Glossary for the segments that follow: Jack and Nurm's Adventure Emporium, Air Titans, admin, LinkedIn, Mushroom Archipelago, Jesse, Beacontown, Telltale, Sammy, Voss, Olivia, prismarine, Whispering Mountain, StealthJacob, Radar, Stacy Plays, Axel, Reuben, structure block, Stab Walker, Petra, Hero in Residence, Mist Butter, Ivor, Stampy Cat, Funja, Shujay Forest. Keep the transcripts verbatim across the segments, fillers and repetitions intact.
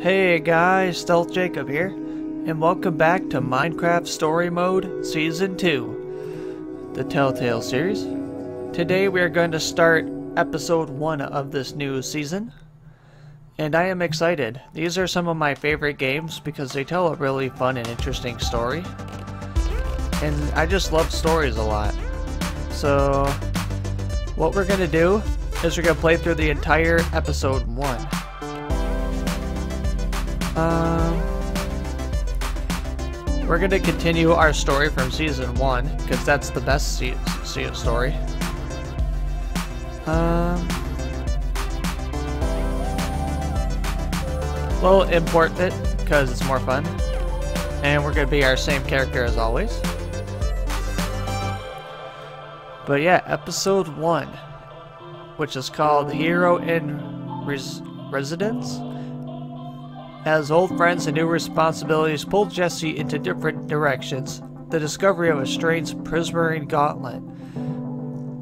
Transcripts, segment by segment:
Hey guys, Stealth Jacob here, and welcome back to Minecraft Story Mode Season two, the Telltale series. Today we are going to start Episode one of this new season, and I am excited. These are some of my favorite games because they tell a really fun and interesting story, and I just love stories a lot. So what we're going to do is we're going to play through the entire Episode one. Um, we're going to continue our story from Season one, because that's the best se se story. Um, we'll import it, because it's more fun. And we're going to be our same character as always. But yeah, Episode one, which is called Hero in Res Residence. As old friends and new responsibilities pull Jesse into different directions, the discovery of a strange prismarine gauntlet,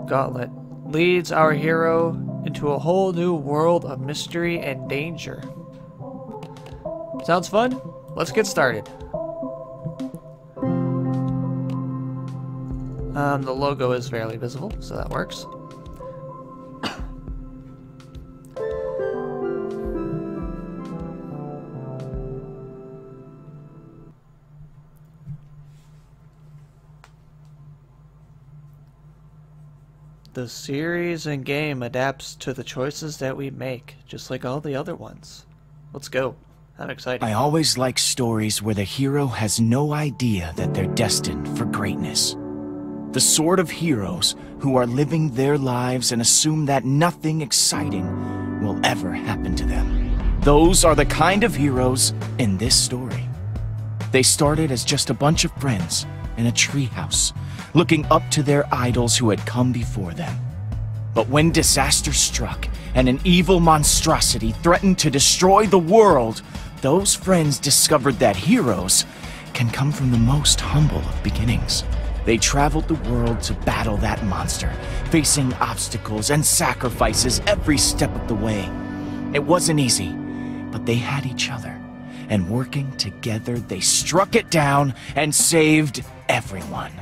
gauntlet leads our hero into a whole new world of mystery and danger. Sounds fun? Let's get started. Um, the logo is fairly visible, so that works. The series and game adapts to the choices that we make, just like all the other ones. Let's go. I'm excited. I always like stories where the hero has no idea that they're destined for greatness. The sort of heroes who are living their lives and assume that nothing exciting will ever happen to them. Those are the kind of heroes in this story. They started as just a bunch of friends in a treehouse, looking up to their idols who had come before them. But when disaster struck and an evil monstrosity threatened to destroy the world, those friends discovered that heroes can come from the most humble of beginnings. They traveled the world to battle that monster, facing obstacles and sacrifices every step of the way. It wasn't easy, but they had each other, and working together, they struck it down and saved everyone.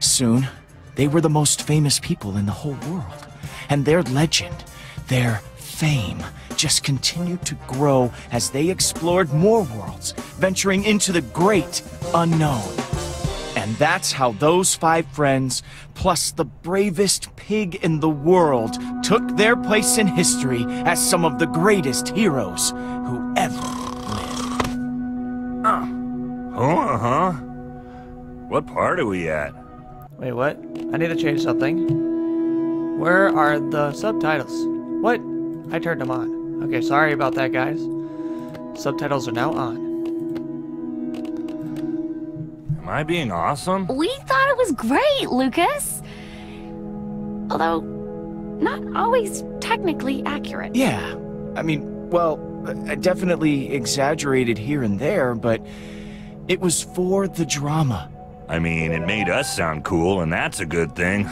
Soon, they were the most famous people in the whole world, and their legend, their fame, just continued to grow as they explored more worlds, venturing into the great unknown. And that's how those five friends, plus the bravest pig in the world, took their place in history as some of the greatest heroes who ever lived. Uh. Oh, uh-huh. What part are we at? Wait, what? I need to change something. Where are the subtitles? What? I turned them on. Okay, sorry about that, guys. Subtitles are now on. Am I being awesome? We thought it was great, Lucas. Although, not always technically accurate. Yeah. I mean, well, I definitely exaggerated here and there, but it was for the drama. I mean, it made us sound cool, and that's a good thing.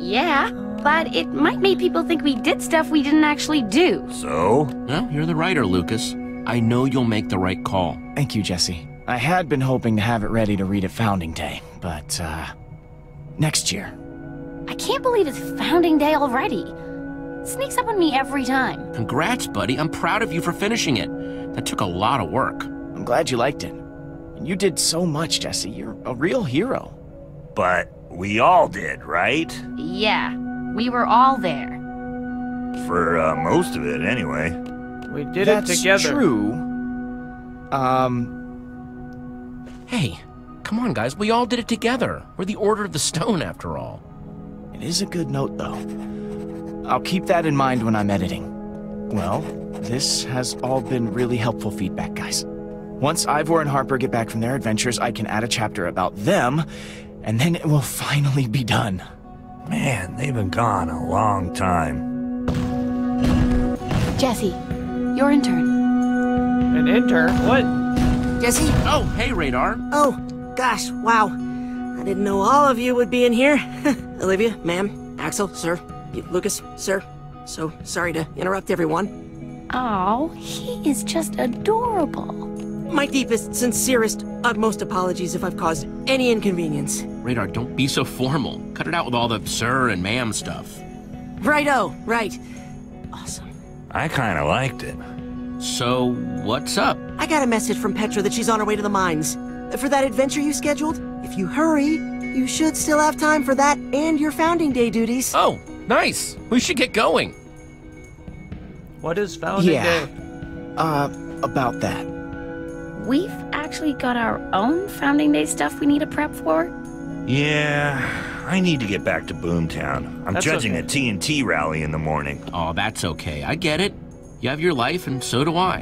Yeah, but it might make people think we did stuff we didn't actually do. So? Well, you're the writer, Lucas. I know you'll make the right call. Thank you, Jesse. I had been hoping to have it ready to read at Founding Day, but, uh, next year. I can't believe it's Founding Day already. It sneaks up on me every time. Congrats, buddy. I'm proud of you for finishing it. That took a lot of work. I'm glad you liked it. You did so much, Jesse. You're a real hero. But we all did, right? Yeah, we were all there. For uh, most of it, anyway. We did it together. That's true. Um... Hey, come on, guys. We all did it together. We're the Order of the Stone, after all. It is a good note, though. I'll keep that in mind when I'm editing. Well, this has all been really helpful feedback, guys. Once Ivor and Harper get back from their adventures, I can add a chapter about them, and then it will finally be done. Man, they've been gone a long time. Jesse, your intern. An intern? What? Jesse? Oh, hey, Radar. Oh, gosh, wow. I didn't know all of you would be in here. Olivia, ma'am, Axel, sir, Lucas, sir. So sorry to interrupt everyone. Oh, he is just adorable. My deepest, sincerest, utmost apologies if I've caused any inconvenience. Radar, don't be so formal. Cut it out with all the sir and ma'am stuff. Righto, right. Awesome. I kinda liked it. So, what's up? I got a message from Petra that she's on her way to the mines. For that adventure you scheduled, if you hurry, you should still have time for that and your founding day duties. Oh, nice. We should get going. What is founding yeah. day? Uh, about that. We've actually got our own founding day stuff we need to prep for. Yeah, I need to get back to Boomtown. I'm that's judging okay. a T N T rally in the morning. Oh, that's okay. I get it. You have your life, and so do I.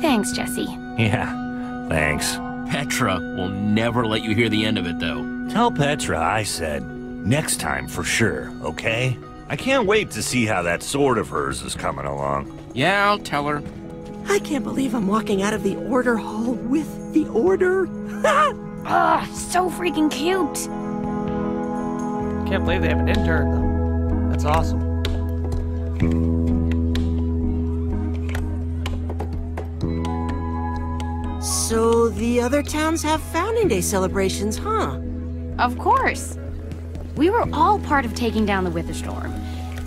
Thanks, Jesse. Yeah, thanks. Petra will never let you hear the end of it, though. Tell Petra I said, next time for sure, okay? I can't wait to see how that sword of hers is coming along. Yeah, I'll tell her. I can't believe I'm walking out of the Order Hall with the Order. Ah, oh, so freaking cute. Can't believe they have an intern, though. That's awesome. So the other towns have Founding Day celebrations, huh? Of course. We were all part of taking down the Witherstorm.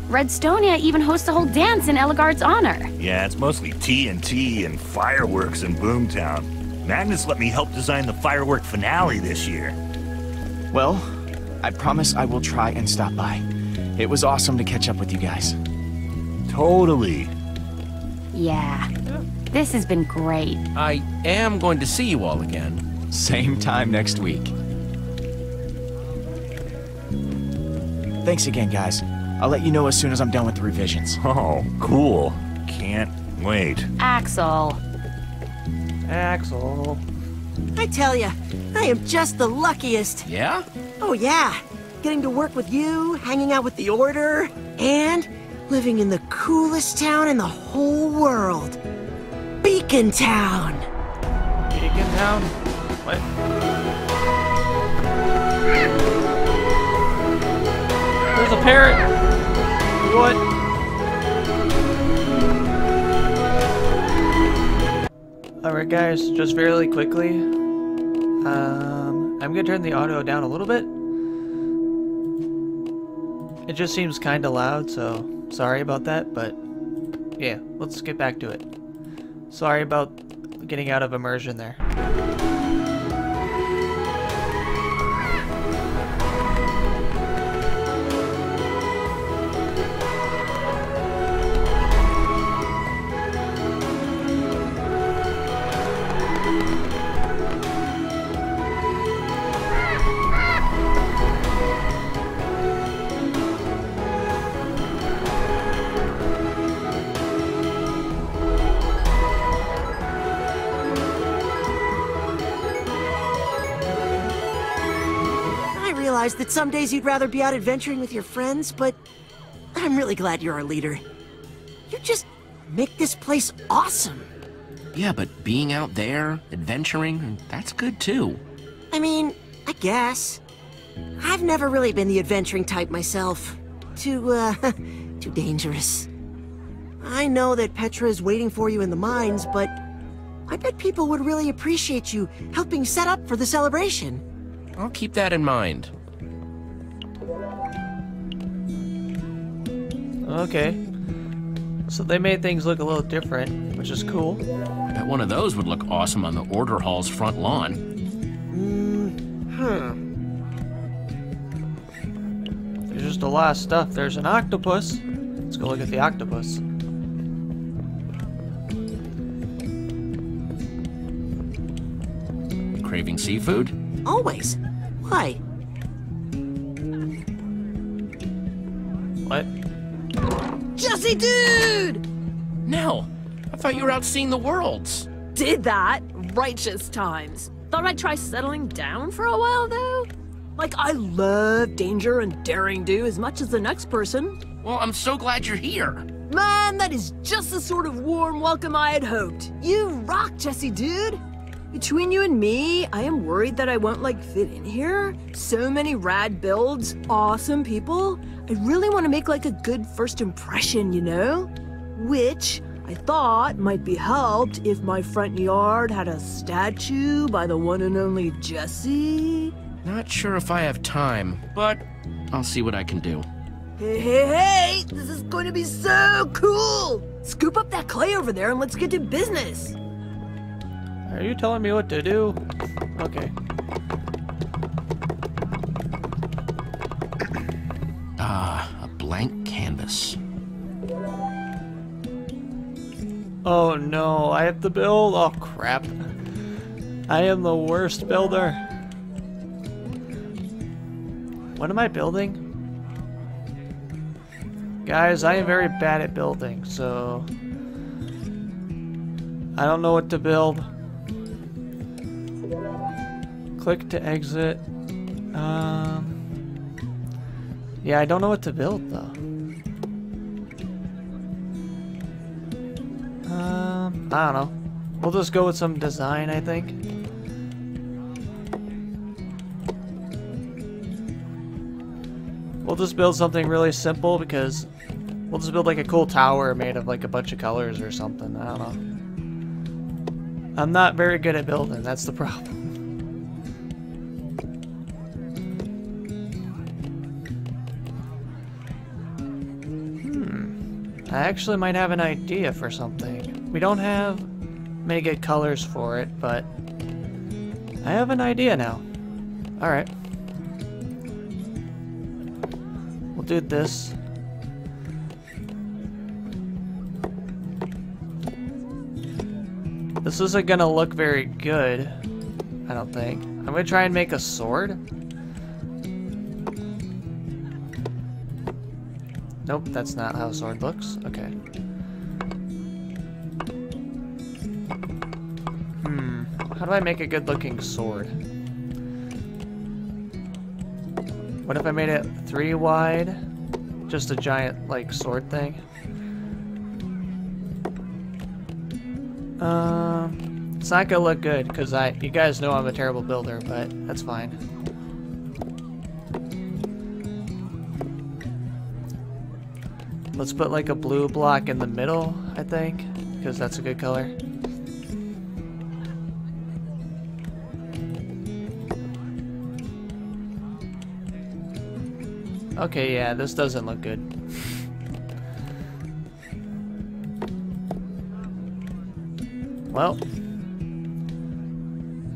Redstonia even hosts a whole dance in Eligard's honor. Yeah, it's mostly T N T and fireworks in Boomtown. Magnus let me help design the firework finale this year. Well, I promise I will try and stop by. It was awesome to catch up with you guys. Totally. Yeah. This has been great. I am going to see you all again. Same time next week. Thanks again, guys. I'll let you know as soon as I'm done with the revisions. Oh, cool. Can't wait. Axel. Axel. I tell ya, I am just the luckiest. Yeah? Oh, yeah. Getting to work with you, hanging out with the Order, and living in the coolest town in the whole world. Beacontown! Beacontown? What? There's a parrot! What? Alright guys, just really quickly. Um, I'm gonna turn the audio down a little bit. It just seems kinda loud, so sorry about that, but yeah, let's get back to it. Sorry about getting out of immersion there. That some days you'd rather be out adventuring with your friends, but I'm really glad you're our leader. You just make this place awesome. Yeah, but being out there, adventuring, that's good too. I mean, I guess. I've never really been the adventuring type myself. Too, uh, too dangerous. I know that Petra is waiting for you in the mines, but I bet people would really appreciate you helping set up for the celebration. I'll keep that in mind. Okay. So they made things look a little different, which is cool. I bet one of those would look awesome on the Order Hall's front lawn. Mm, hmm. There's just a lot of stuff. There's an octopus. Let's go look at the octopus. Craving seafood? Always. Why? What? Jesse, dude! No, I thought you were out seeing the worlds. Did that, righteous times. Thought I'd try settling down for a while, though. Like, I love danger and daring do as much as the next person. Well, I'm so glad you're here. Man, that is just the sort of warm welcome I had hoped. You rock, Jesse, dude. Between you and me, I am worried that I won't, like, fit in here. So many rad builds, awesome people. I really want to make, like, a good first impression, you know? which I thought might be helped if my front yard had a statue by the one and only Jesse. Not sure if I have time, but I'll see what I can do. Hey, hey, hey! This is going to be so cool! Scoop up that clay over there and let's get to business! Are you telling me what to do? Okay. Ah, uh, a blank canvas. Oh no, I have to build? Oh crap. I am the worst builder. What am I building? Guys, I am very bad at building, so I don't know what to build. Click to exit. Um, yeah, I don't know what to build though. Um, I don't know. We'll just go with some design, I think. We'll just build something really simple because we'll just build like a cool tower made of like a bunch of colors or something. I don't know. I'm not very good at building. That's the problem. Hmm. I actually might have an idea for something. We don't have many good colors for it, but I have an idea now. All right. Did this. This isn't gonna look very good, I don't think. I'm gonna try and make a sword. Nope, that's not how a sword looks. Okay. Hmm. How do I make a good looking sword? What if I made it three wide? Just a giant, like, sword thing. Um, it's not gonna look good, because I, you guys know I'm a terrible builder, but that's fine. Let's put, like, a blue block in the middle, I think, because that's a good color. Okay, yeah, this doesn't look good. Well,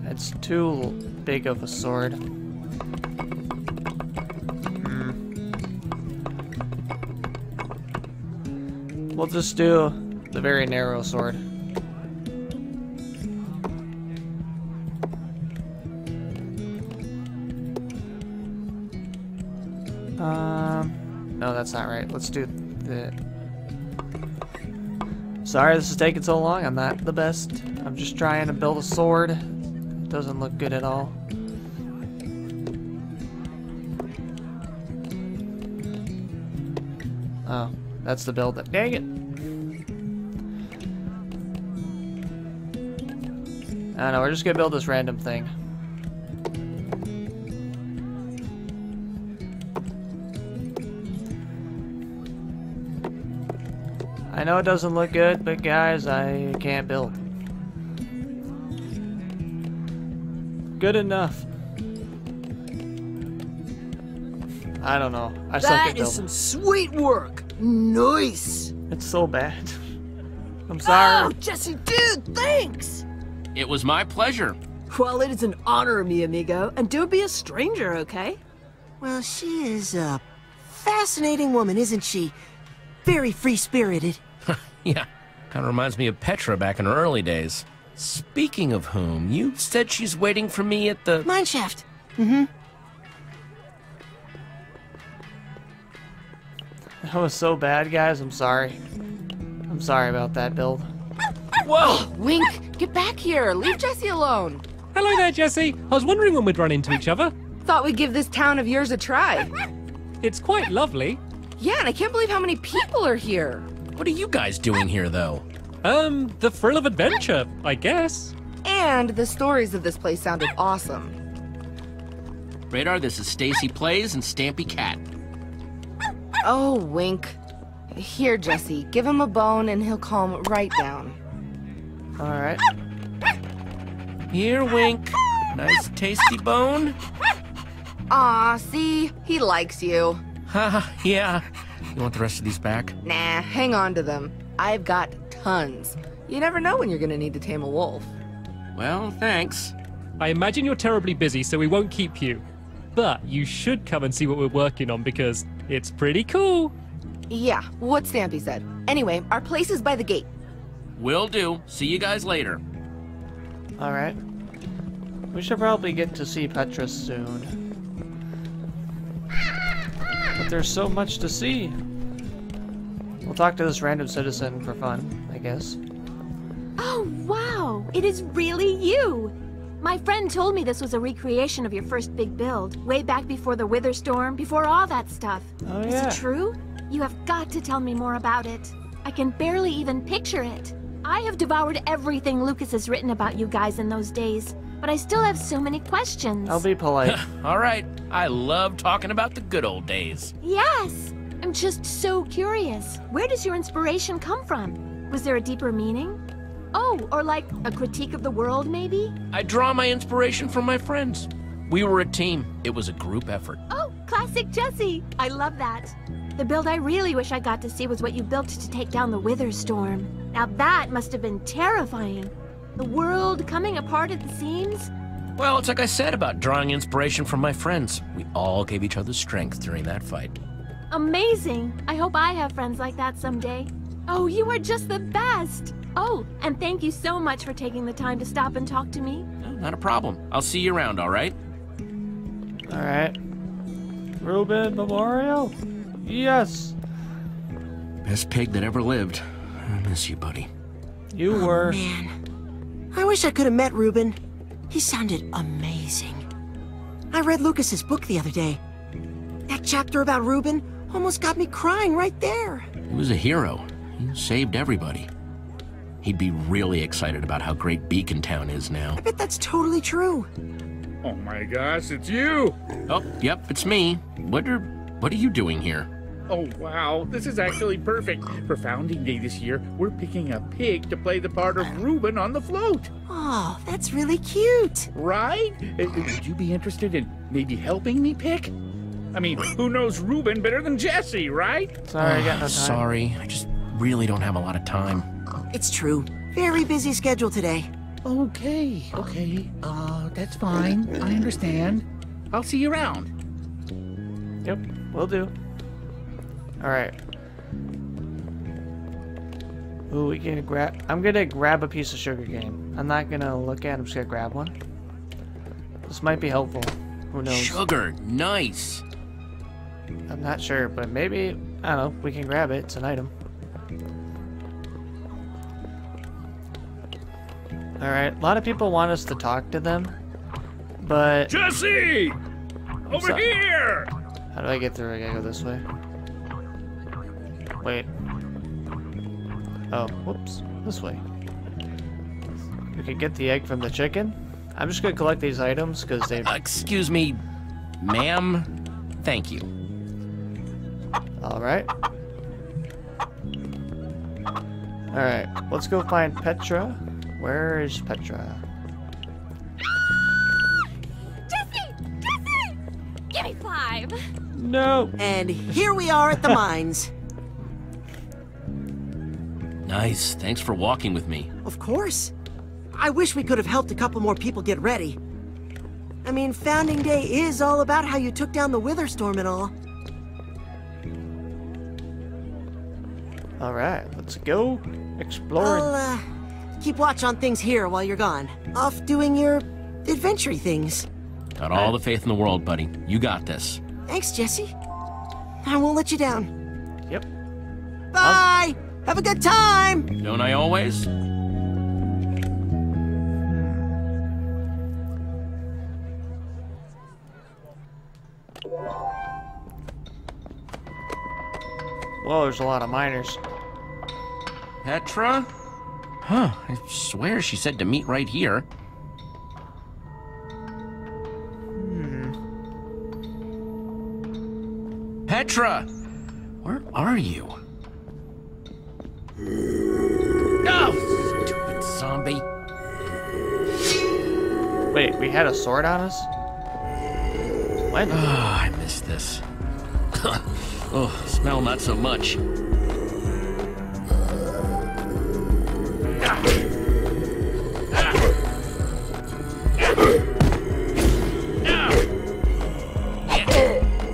it's too big of a sword. Mm. We'll just do the very narrow sword. Um, no, that's not right. Let's do the... Sorry this is taking so long. I'm not the best. I'm just trying to build a sword. It doesn't look good at all. Oh, that's the build that... Dang it! I don't know, we're just gonna build this random thing. I know it doesn't look good, but guys, I can't build. Good enough. I don't know. I suck at building. That is some sweet work. Nice. It's so bad. I'm sorry. Oh, Jesse, dude, thanks. It was my pleasure. Well, it is an honor, mi amigo, and don't be a stranger, okay? Well, she is a fascinating woman, isn't she? Very free-spirited. Yeah, kind of reminds me of Petra back in her early days. Speaking of whom, you said she's waiting for me at the... Mineshaft. Mm-hmm. That was so bad, guys. I'm sorry. I'm sorry about that build. Whoa! Wink, get back here. Leave Jesse alone. Hello there, Jesse. I was wondering when we'd run into each other. Thought we'd give this town of yours a try. It's quite lovely. Yeah, and I can't believe how many people are here. What are you guys doing here, though? Um, the thrill of adventure, I guess. And the stories of this place sounded awesome. Radar, this is Stacy Plays and Stampy Cat. Oh, Wink. Here, Jesse, give him a bone and he'll calm right down. Alright. Here, Wink. Nice tasty bone. Aw, see? He likes you. Haha, yeah. You want the rest of these back? Nah, hang on to them. I've got tons. You never know when you're gonna need to tame a wolf. Well, thanks. I imagine you're terribly busy, so we won't keep you. But you should come and see what we're working on, because it's pretty cool. Yeah, what Stampy said. Anyway, our place is by the gate. Will do. See you guys later. Alright. We should probably get to see Petra soon. But there's so much to see. We'll talk to this random citizen for fun, I guess. Oh, wow! It is really you! My friend told me this was a recreation of your first big build, way back before the Witherstorm, before all that stuff. Oh, yeah. Is it true? You have got to tell me more about it. I can barely even picture it. I have devoured everything Lucas has written about you guys in those days, but I still have so many questions. I'll be polite. All right. I love talking about the good old days. Yes! I'm just so curious. Where does your inspiration come from? Was there a deeper meaning? Oh, or like a critique of the world, maybe? I draw my inspiration from my friends. We were a team. It was a group effort. Oh, classic Jesse. I love that. The build I really wish I got to see was what you built to take down the Witherstorm. Now that must have been terrifying. The world coming apart at the seams. Well, it's like I said about drawing inspiration from my friends. We all gave each other strength during that fight. Amazing. I hope I have friends like that someday. Oh, you are just the best. Oh, and thank you so much for taking the time to stop and talk to me. No, not a problem. I'll see you around, all right? All right. Reuben Memorial? Yes. Best pig that ever lived. I miss you, buddy. You oh, were. Man. I wish I could have met Reuben. He sounded amazing. I read Lucas's book the other day. That chapter about Reuben almost got me crying right there. He was a hero. He saved everybody. He'd be really excited about how great Beacontown is now. I bet that's totally true. Oh my gosh, it's you! Oh, yep, it's me. What are, what are you doing here? Oh wow, this is actually perfect. For Founding Day this year, we're picking a pig to play the part of Reuben on the float. Oh, that's really cute. Right? Would you be interested in maybe helping me pick? I mean, who knows Reuben better than Jesse, right? Sorry, I got no time. Sorry, I just really don't have a lot of time. It's true. Very busy schedule today. Okay, okay. Uh, that's fine. I understand. I'll see you around. Yep, will do. Alright. Ooh, we can grab... I'm gonna grab a piece of sugarcane. I'm not gonna look at it. I'm just gonna grab one. This might be helpful. Who knows? Sugar! Nice! I'm not sure, but maybe... I don't know. We can grab it. It's an item. Alright, a lot of people want us to talk to them, but... Jesse! Over so, here! How do I get through? I gotta go this way. Wait. Oh, whoops. This way. We can get the egg from the chicken. I'm just gonna collect these items, because they... Uh, excuse me, ma'am. Thank you. Alright. Alright, let's go find Petra. Where is Petra? Ah! Jesse! Jesse! Give me five! No! And here we are at the mines. Nice. Thanks for walking with me. Of course. I wish we could have helped a couple more people get ready. I mean, Founding Day is all about how you took down the Witherstorm and all. Alright, let's go explore. I'll, uh... keep watch on things here while you're gone. Off doing your adventure things. Got all the faith in the world, buddy. You got this. Thanks, Jesse. I won't let you down. Yep. Bye! I'll... Have a good time! Don't I always? Well, there's a lot of miners. Petra? Huh, I swear she said to meet right here. Hmm. Petra! Where are you? Oh, stupid zombie. Wait, we had a sword on us? When? Oh, I missed this. Oh, smell not so much.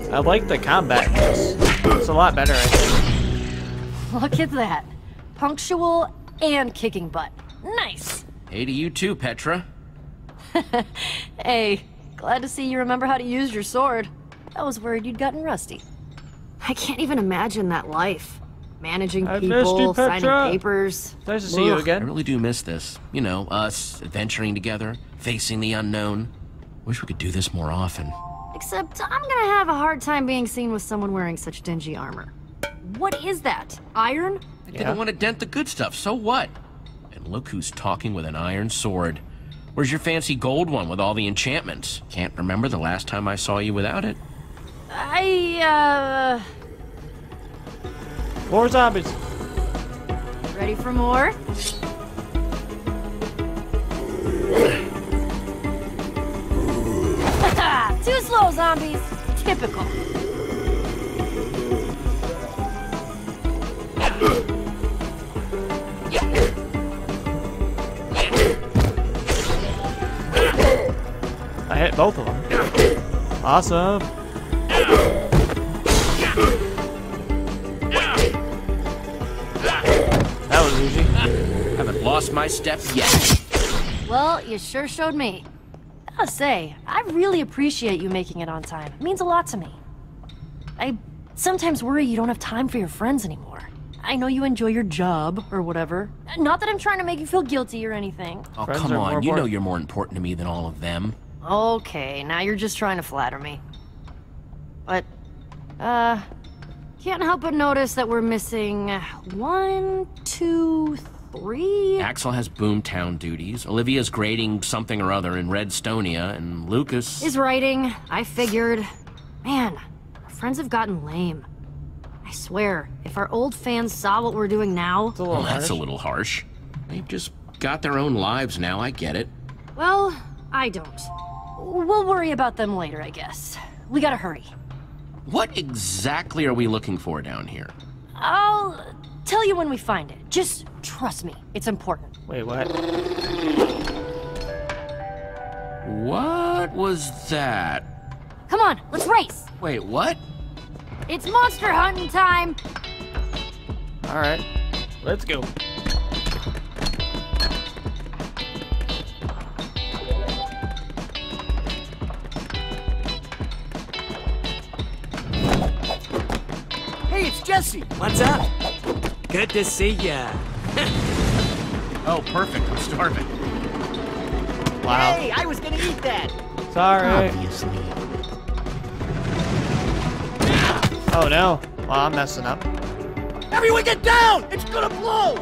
I like the combat. It's a lot better, I think. Look at that. Punctual and kicking butt. Nice. Hey to you too, Petra. Hey, glad to see you remember how to use your sword. I was worried you'd gotten rusty. I can't even imagine that life. Managing I people, you, signing papers. Nice to see Ugh. you again. I really do miss this. You know, us adventuring together, facing the unknown. Wish we could do this more often. Except I'm gonna have a hard time being seen with someone wearing such dingy armor. What is that? Iron? I yeah. didn't want to dent the good stuff, so what? And look who's talking with an iron sword. Where's your fancy gold one with all the enchantments? Can't remember the last time I saw you without it. I, uh... More zombies. Ready for more? Too slow, zombies. Typical. I hit both of them. Awesome. That was easy. Haven't lost my step yet. Well, you sure showed me. I gotta say, I really appreciate you making it on time. It means a lot to me. I sometimes worry you don't have time for your friends anymore. I know you enjoy your job, or whatever. Not that I'm trying to make you feel guilty or anything. Oh, friends come on. You know you're more important to me than all of them. Okay, now you're just trying to flatter me. But, uh, can't help but notice that we're missing one, two, three. Three? Axel has Boomtown duties, Olivia's grading something or other in Redstonia, and Lucas... is writing, I figured. Man, our friends have gotten lame. I swear, if our old fans saw what we're doing now... That's a little, well, that's a little harsh. They've just got their own lives now, I get it. Well, I don't. We'll worry about them later, I guess. We gotta hurry. What exactly are we looking for down here? I'll... tell you when we find it. Just trust me. It's important. Wait, what? What was that? Come on, let's race. Wait, what? It's monster hunting time. All right, let's go. Hey, it's Jesse. What's up? Good to see ya. Oh, perfect. I'm starving. Wow. Hey, I was gonna eat that. Sorry. Obviously. Oh no. Well, I'm messing up. Everyone get down! It's gonna blow!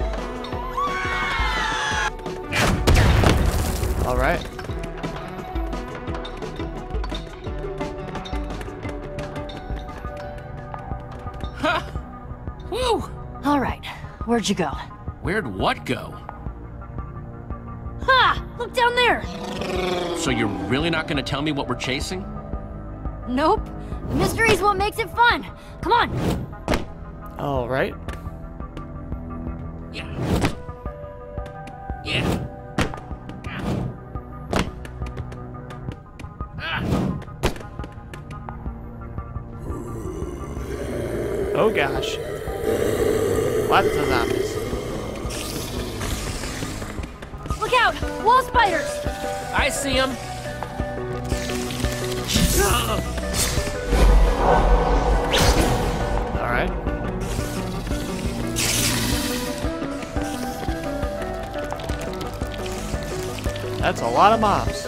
All right. Ha! Whew! All right, where'd you go? Where'd what go? Ha! Look down there! So you're really not gonna tell me what we're chasing? Nope. The mystery's what makes it fun. Come on. All right. Yeah. Yeah. Ah. Ah. Oh gosh. Lots of zombies. Look out! Wall spiders! I see them. All right. That's a lot of mobs.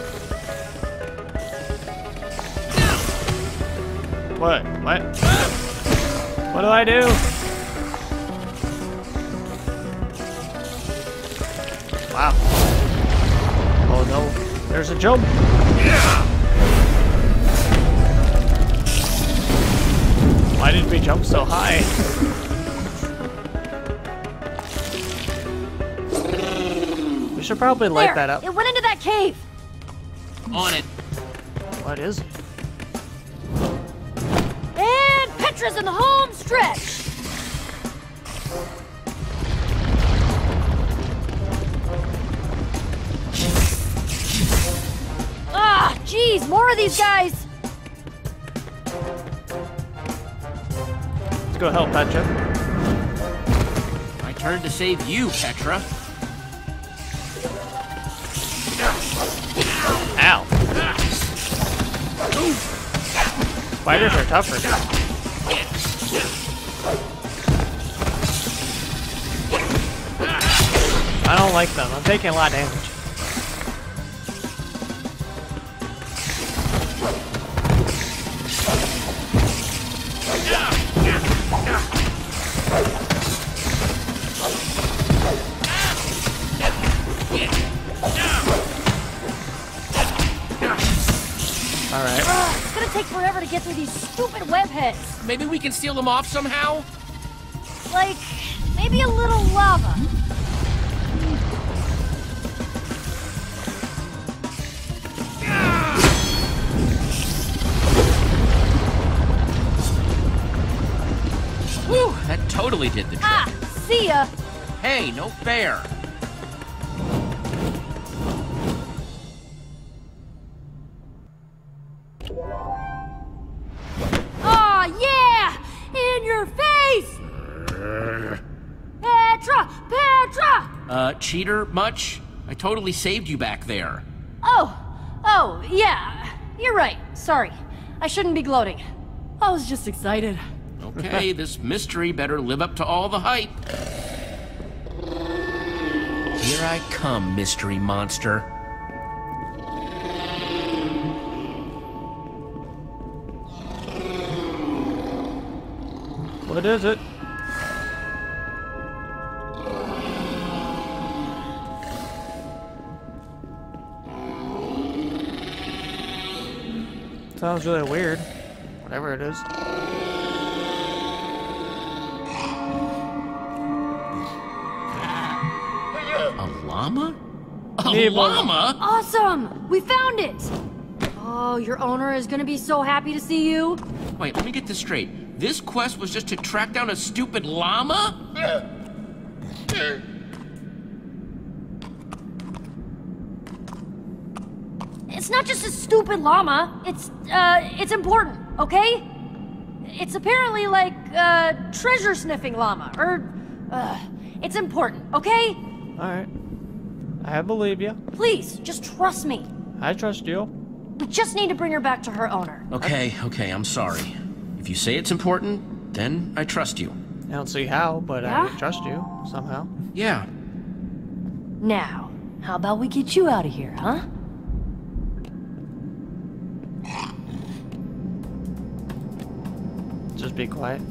What? What? What do I do? Wow. Oh no, there's a jump. Yeah. Why did we jump so high? We should probably there, light that up. It went into that cave. On it. What is it? And Petra's in the home stretch. Ah, geez, more of these guys. Let's go help Petra. My turn to save you, Petra. Ow. Fighters are tougher. I don't like them. I'm taking a lot of damage. Through these stupid web heads. Maybe we can seal them off somehow? Like, maybe a little lava. Whew, that totally did the trick. Ah, see ya. Hey, no fair. Cheater much? I totally saved you back there. Oh, oh, yeah. You're right. Sorry. I shouldn't be gloating. I was just excited. Okay, this mystery better live up to all the hype. Here I come, mystery monster. What is it? Sounds really weird, whatever it is. A llama? A Neighbor. llama? Awesome! We found it! Oh, your owner is gonna be so happy to see you. Wait, let me get this straight. This quest was just to track down a stupid llama? It's not just a stupid llama, it's, uh, it's important, okay? It's apparently like, uh, treasure-sniffing llama, or, uh, it's important, okay? Alright. I believe you. Please, just trust me. I trust you. We just need to bring her back to her owner. Okay, okay, I'm sorry. If you say it's important, then I trust you. I don't see how, but yeah? I trust you, somehow. Yeah. Now, how about we get you out of here, huh? Just be quiet.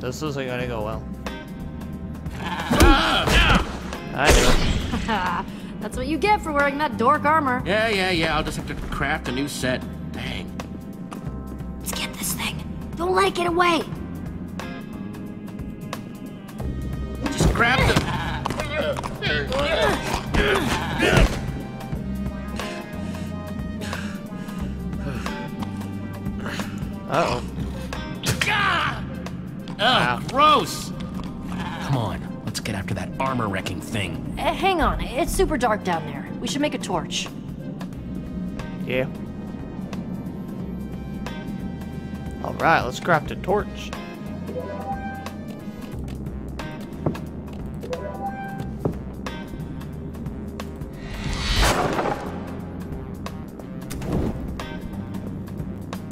This isn't gonna go well. I know. That's what you get for wearing that dork armor. Yeah, yeah, yeah. I'll just have to craft a new set. Dang. Let's get this thing. Don't let it get away. Just grab the. Uh-oh. Ah! Ugh, wow. Gross! Come on, let's get after that armor-wrecking thing. Uh, hang on, it's super dark down there. We should make a torch. Yeah. Alright, let's craft a torch.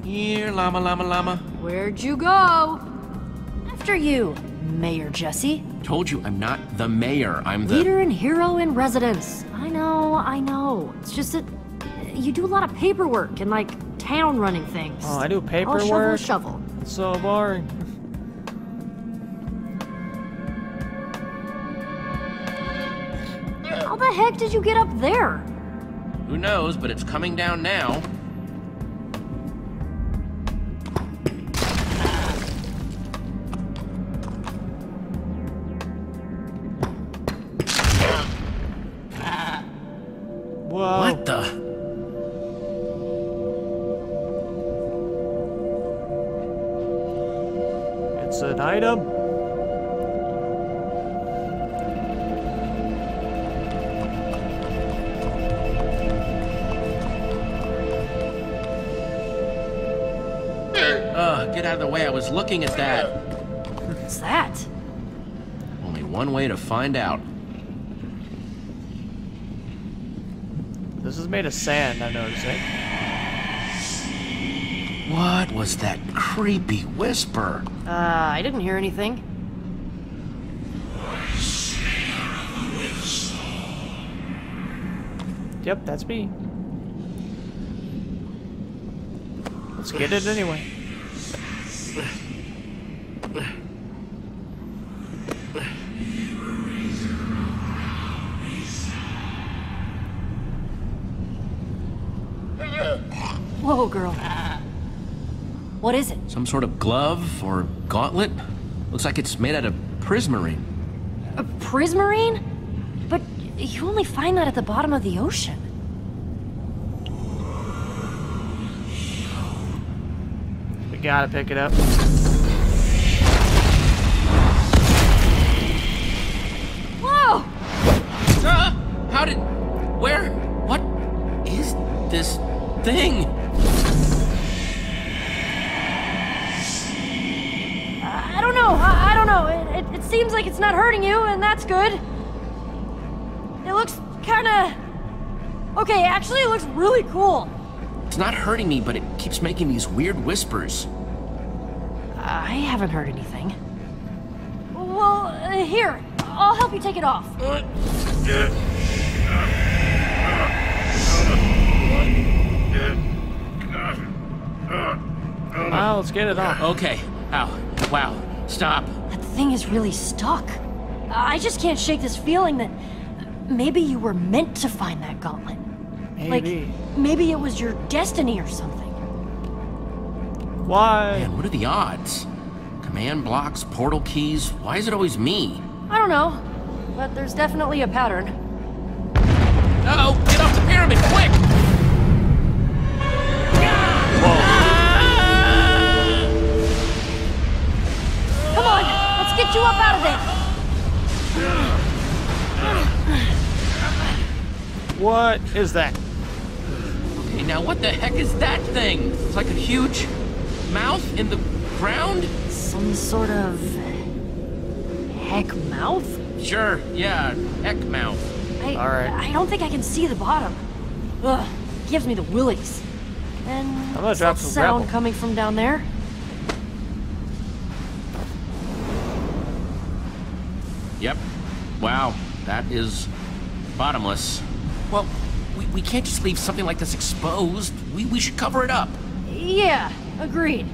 Here, llama, llama, llama. Where'd you go? After you, Mayor Jesse. Told you I'm not the mayor, I'm the... Leader and hero in residence. I know, I know. It's just that you do a lot of paperwork and, like, town running things. Oh, I do paperwork? I'll shovel a shovel. It's so boring. How the heck did you get up there? Who knows, but it's coming down now. That's an item. Ugh, get out of the way. I was looking at that. What's that? Only one way to find out. This is made of sand, I'm noticing. What was that creepy whisper? Uh, I didn't hear anything. Yep, that's me. Let's get it anyway. Whoa, girl. What is it? Some sort of glove or gauntlet? Looks like it's made out of prismarine. A prismarine? But you only find that at the bottom of the ocean. We gotta pick it up. Whoa! Uh, how did... Where... What is this thing? I don't know. It, it, it seems like it's not hurting you, and that's good. It looks kinda... Okay, actually it looks really cool. It's not hurting me, but it keeps making these weird whispers. I haven't heard anything. Well, uh, here. I'll help you take it off. Uh, uh, wow, let's get it off. Okay. Ow. Wow. Stop. That thing is really stuck. I just can't shake this feeling that maybe you were meant to find that gauntlet. Maybe. Like, maybe it was your destiny or something. Why? Man, what are the odds? Command blocks, portal keys, why is it always me? I don't know, but there's definitely a pattern. Uh-oh, get off the pyramid, quick! Whoa. Get you up out of there! What is that? Okay, now what the heck is that thing? It's like a huge mouth in the ground? Some sort of... heck mouth? Sure, yeah, heck mouth. I, All right. I don't think I can see the bottom. Ugh, gives me the willies. And I'm gonna drop some sound gravel. Coming from down there? Yep. Wow. That is bottomless. Well, we, we can't just leave something like this exposed. We, we should cover it up. Yeah, agreed.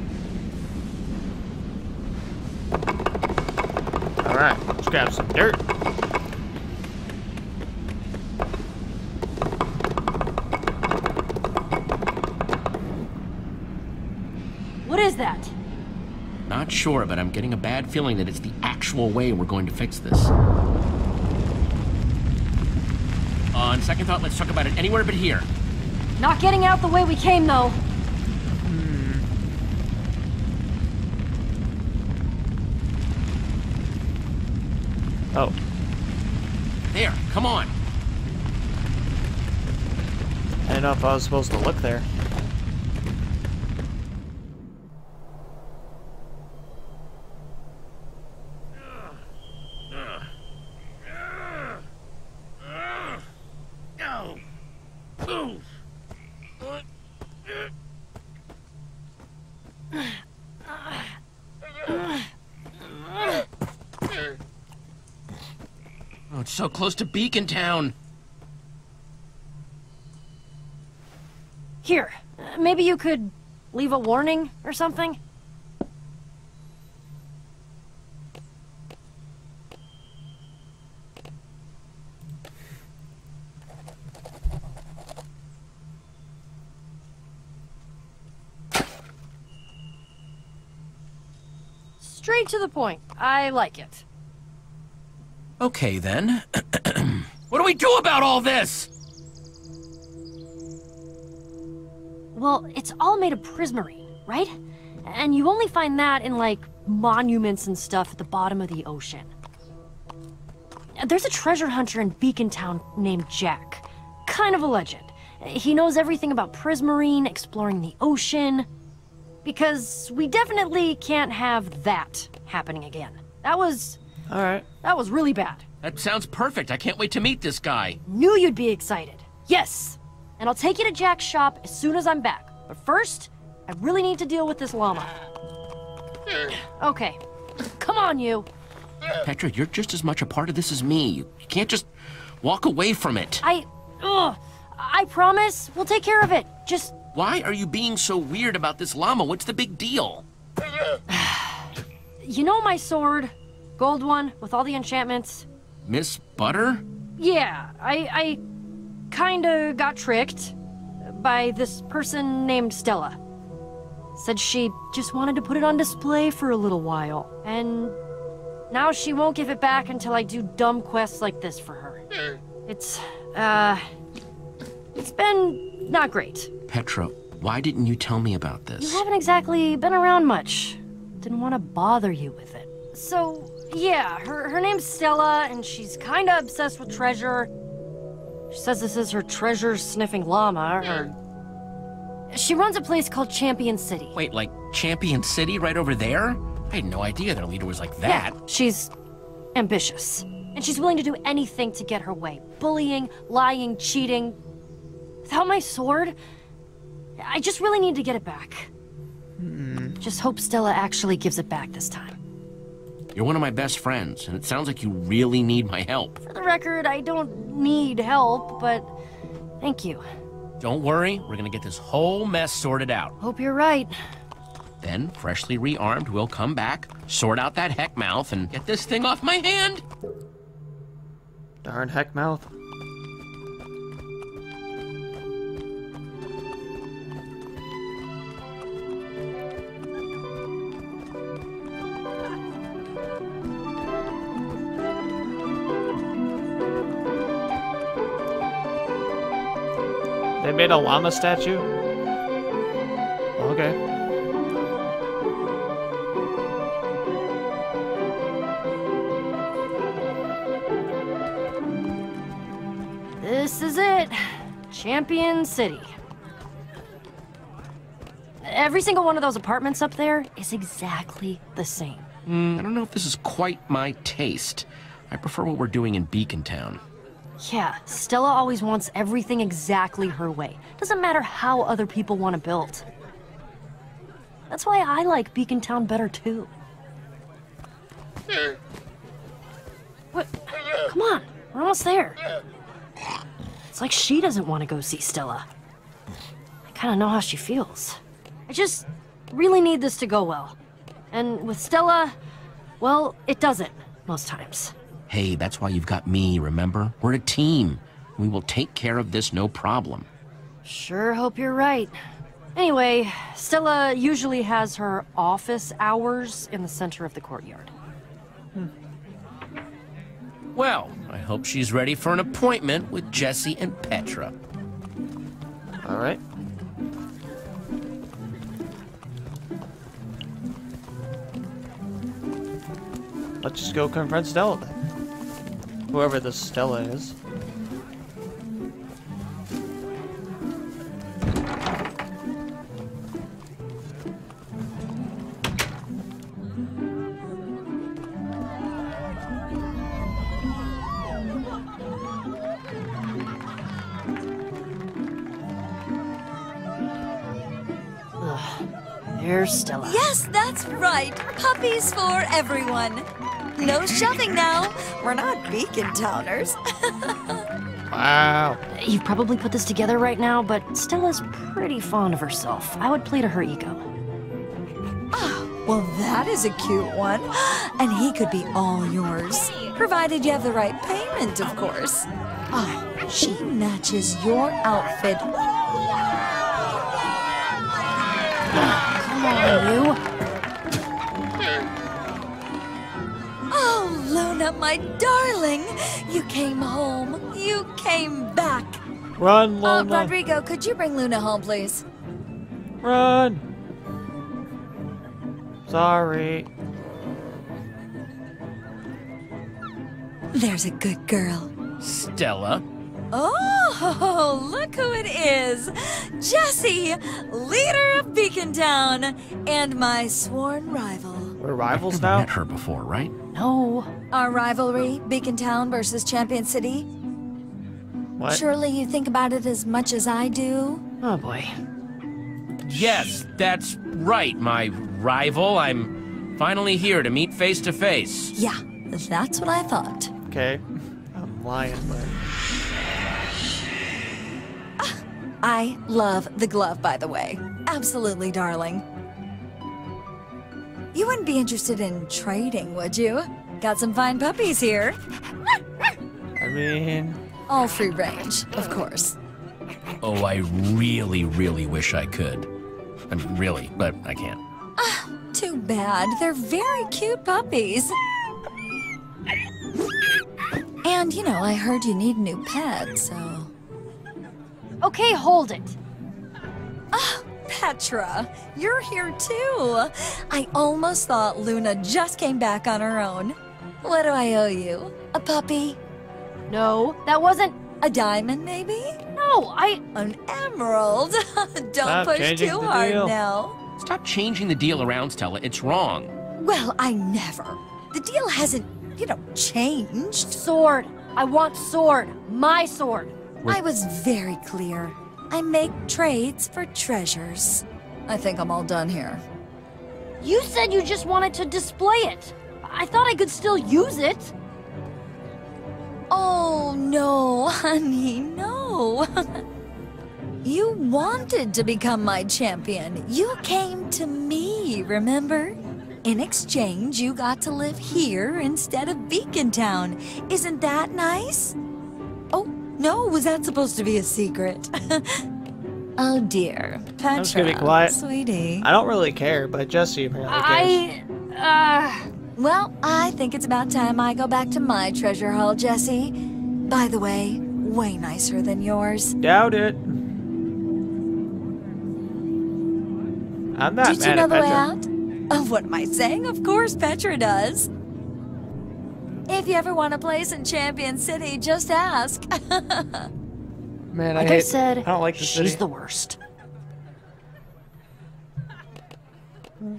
All right, let's grab some dirt. What is that? Not sure, but I'm getting a bad feeling that it's the actual way we're going to fix this. On second thought, let's talk about it anywhere but here. Not getting out the way we came, though. Hmm. Oh. There, come on. I don't know if I was supposed to look there. So close to Beacontown. Here, uh, maybe you could leave a warning or something? Straight to the point. I like it. Okay, then. What do we do about all this? Well, it's all made of prismarine, right? And you only find that in, like, monuments and stuff at the bottom of the ocean. There's a treasure hunter in Beacontown named Jack. Kind of a legend. He knows everything about prismarine, exploring the ocean. Because we definitely can't have that happening again. That was... Alright. That was really bad. That sounds perfect. I can't wait to meet this guy. Knew you'd be excited. Yes! And I'll take you to Jack's shop as soon as I'm back. But first, I really need to deal with this llama. Okay. Come on, you! Petra, you're just as much a part of this as me. You can't just walk away from it. I... Ugh, I promise we'll take care of it. Just... Why are you being so weird about this llama? What's the big deal? You know my sword? Gold one, with all the enchantments. Miss Butter? Yeah, I... I kinda got tricked by this person named Stella. Said she just wanted to put it on display for a little while, and... now she won't give it back until I do dumb quests like this for her. It's, uh... it's been not great. Petra, why didn't you tell me about this? You haven't exactly been around much. Didn't want to bother you with it. So, yeah, her, her name's Stella, and she's kind of obsessed with treasure. She says this is her treasure-sniffing llama, her... She runs a place called Champion City. Wait, like Champion City right over there? I had no idea that a leader was like that. Yeah, she's ambitious. And she's willing to do anything to get her way. Bullying, lying, cheating. Without my sword, I just really need to get it back. Mm. Just hope Stella actually gives it back this time. You're one of my best friends, and it sounds like you really need my help. For the record, I don't need help, but thank you. Don't worry, we're gonna get this whole mess sorted out. Hope you're right. Then, freshly rearmed, we'll come back, sort out that heck mouth, and get this thing off my hand! Darn heck mouth. They made a llama statue? Okay. This is it. Champion City. Every single one of those apartments up there is exactly the same. Mm, I don't know if this is quite my taste. I prefer what we're doing in Beacontown. Yeah, Stella always wants everything exactly her way. Doesn't matter how other people want to build. That's why I like Beacontown better, too. What? Come on, we're almost there. It's like she doesn't want to go see Stella. I kind of know how she feels. I just really need this to go well. And with Stella, well, it doesn't most times. Hey, that's why you've got me, remember? We're a team. We will take care of this no problem. Sure hope you're right. Anyway, Stella usually has her office hours in the center of the courtyard. Hmm. Well, I hope she's ready for an appointment with Jesse and Petra. All right. Let's just go confront Stella then. Whoever this Stella is. Stella. Yes, that's right. Puppies for everyone. No shoving now. We're not Beacontowners. Wow. You've probably put this together right now, but Stella's pretty fond of herself. I would play to her ego. Oh, well, that is a cute one. And he could be all yours. Provided you have the right payment, of course. Oh, she matches your outfit. You. Oh, Luna, my darling, you came home. You came back. Run, Luna. Oh, Rodrigo, could you bring Luna home, please? Run. Sorry. There's a good girl. Stella? Oh, look who it is! Jesse, leader of Beacontown, and my sworn rival. We're rivals now? I've never met her before, right? No. Our rivalry, Beacontown versus Champion City? What? Surely you think about it as much as I do? Oh boy. Yes, that's right, my rival. I'm finally here to meet face to face. Yeah, that's what I thought. Okay. I'm lying, but... I love the glove, by the way. Absolutely, darling. You wouldn't be interested in trading, would you? Got some fine puppies here. I mean... All free range, of course. Oh, I really, really wish I could. I mean, really, but I can't. Ah, too bad. They're very cute puppies. And, you know, I heard you need a new pet, so... Okay, hold it. Ah, oh, Petra, you're here too. I almost thought Luna just came back on her own. What do I owe you? A puppy? No, that wasn't... A diamond, maybe? No, I... An emerald? Don't Stop push too hard deal. now. Stop changing the deal around, Stella. It's wrong. Well, I never. The deal hasn't, you know, changed. Sword. I want sword. My sword. I was very clear. I make trades for treasures. I think I'm all done here. You said you just wanted to display it. I thought I could still use it. Oh, no, honey, no. You wanted to become my champion. You came to me, remember? In exchange, you got to live here instead of Beacontown. Isn't that nice? Oh. No, was that supposed to be a secret? Oh dear, Petra, I'm just gonna be quiet. Sweetie. I don't really care, but Jesse apparently cares. I, uh... Well, I think it's about time I go back to my treasure haul, Jesse. By the way, way nicer than yours. Doubt it. I'm not Did mad you know at the way out? Oh, what am I saying? Of course Petra does. If you ever want a place in Champion City, just ask. Man, I, like hate, I said, I don't like this city. She's the worst. I'm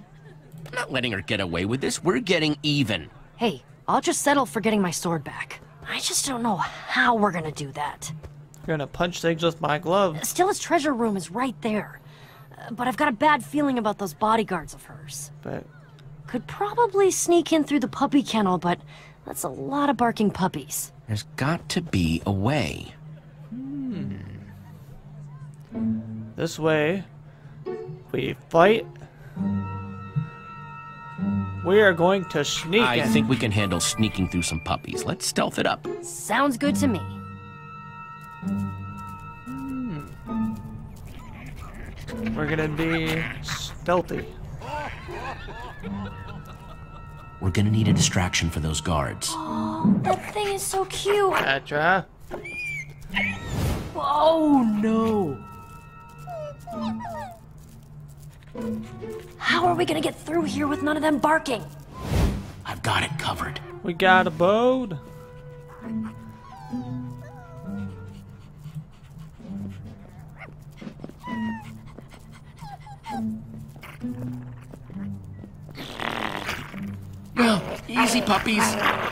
not letting her get away with this. We're getting even. Hey, I'll just settle for getting my sword back. I just don't know how we're gonna do that. You're gonna punch things with my glove. Stella's treasure room is right there. Uh, but I've got a bad feeling about those bodyguards of hers. But... Could probably sneak in through the puppy kennel, but... That's a lot of barking puppies. There's got to be a way. Hmm. This way, we fight. We are going to sneak I in. think we can handle sneaking through some puppies. Let's stealth it up. Sounds good to me. Hmm. We're gonna be stealthy. We're gonna need a distraction for those guards. Oh, that thing is so cute. Petra. Oh no. How are we gonna get through here with none of them barking? I've got it covered. We got a boat. No, easy puppies.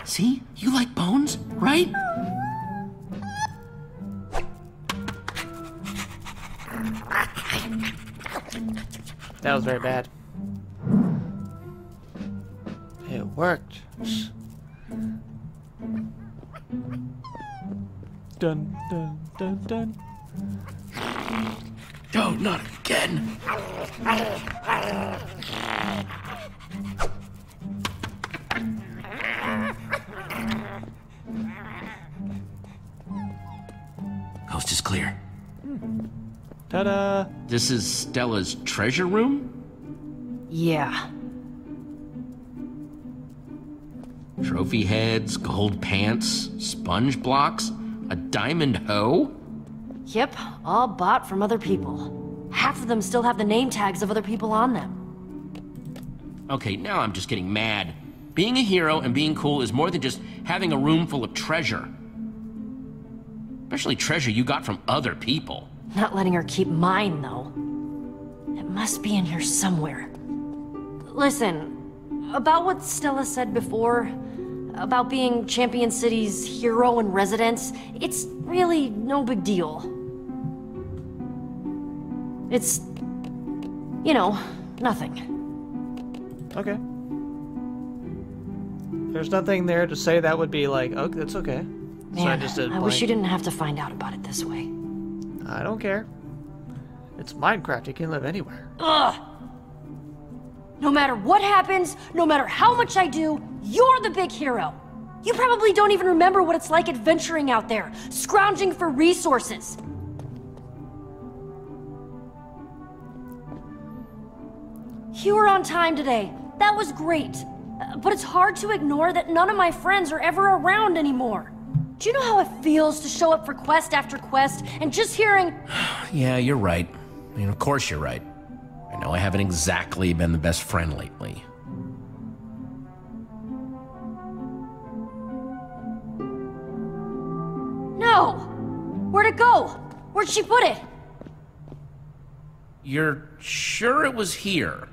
See? You like bones, right? That was very bad. It worked. Dun, dun, dun, dun. No, not again. Coast is clear. Ta-da! This is Stella's treasure room? Yeah. Trophy heads, gold pants, sponge blocks, a diamond hoe? Yep, all bought from other people. Half of them still have the name tags of other people on them. Okay, now I'm just getting mad. Being a hero and being cool is more than just having a room full of treasure. Especially treasure you got from other people. Not letting her keep mine, though. It must be in here somewhere. Listen, about what Stella said before, about being Champion City's hero in residence, it's really no big deal. It's, you know, nothing. Okay. There's nothing there to say that would be like, oh, that's okay. Man, so I, just did I wish you didn't have to find out about it this way. I don't care. It's Minecraft, you can live anywhere. Ugh! No matter what happens, no matter how much I do, you're the big hero. You probably don't even remember what it's like adventuring out there, scrounging for resources. You were on time today. That was great. Uh, but it's hard to ignore that none of my friends are ever around anymore. Do you know how it feels to show up for quest after quest and just hearing... Yeah, you're right. I mean, of course you're right. I know I haven't exactly been the best friend lately. No! Where'd it go? Where'd she put it? You're sure it was here?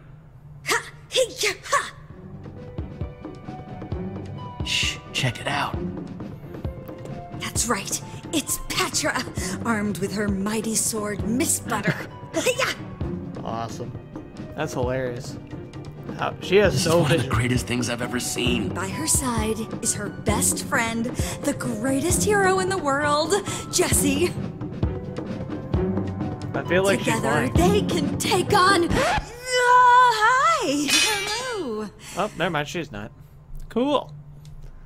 Ha! He! Yeah, ha! Shh, check it out. That's right. It's Petra, armed with her mighty sword, Mist Butter. Yeah. Awesome. That's hilarious. How, she has this so is one of the greatest things I've ever seen. By her side is her best friend, the greatest hero in the world, Jesse. I feel like together she's they can take on. Uh, hi. Hello. Oh, never mind. She's not. Cool.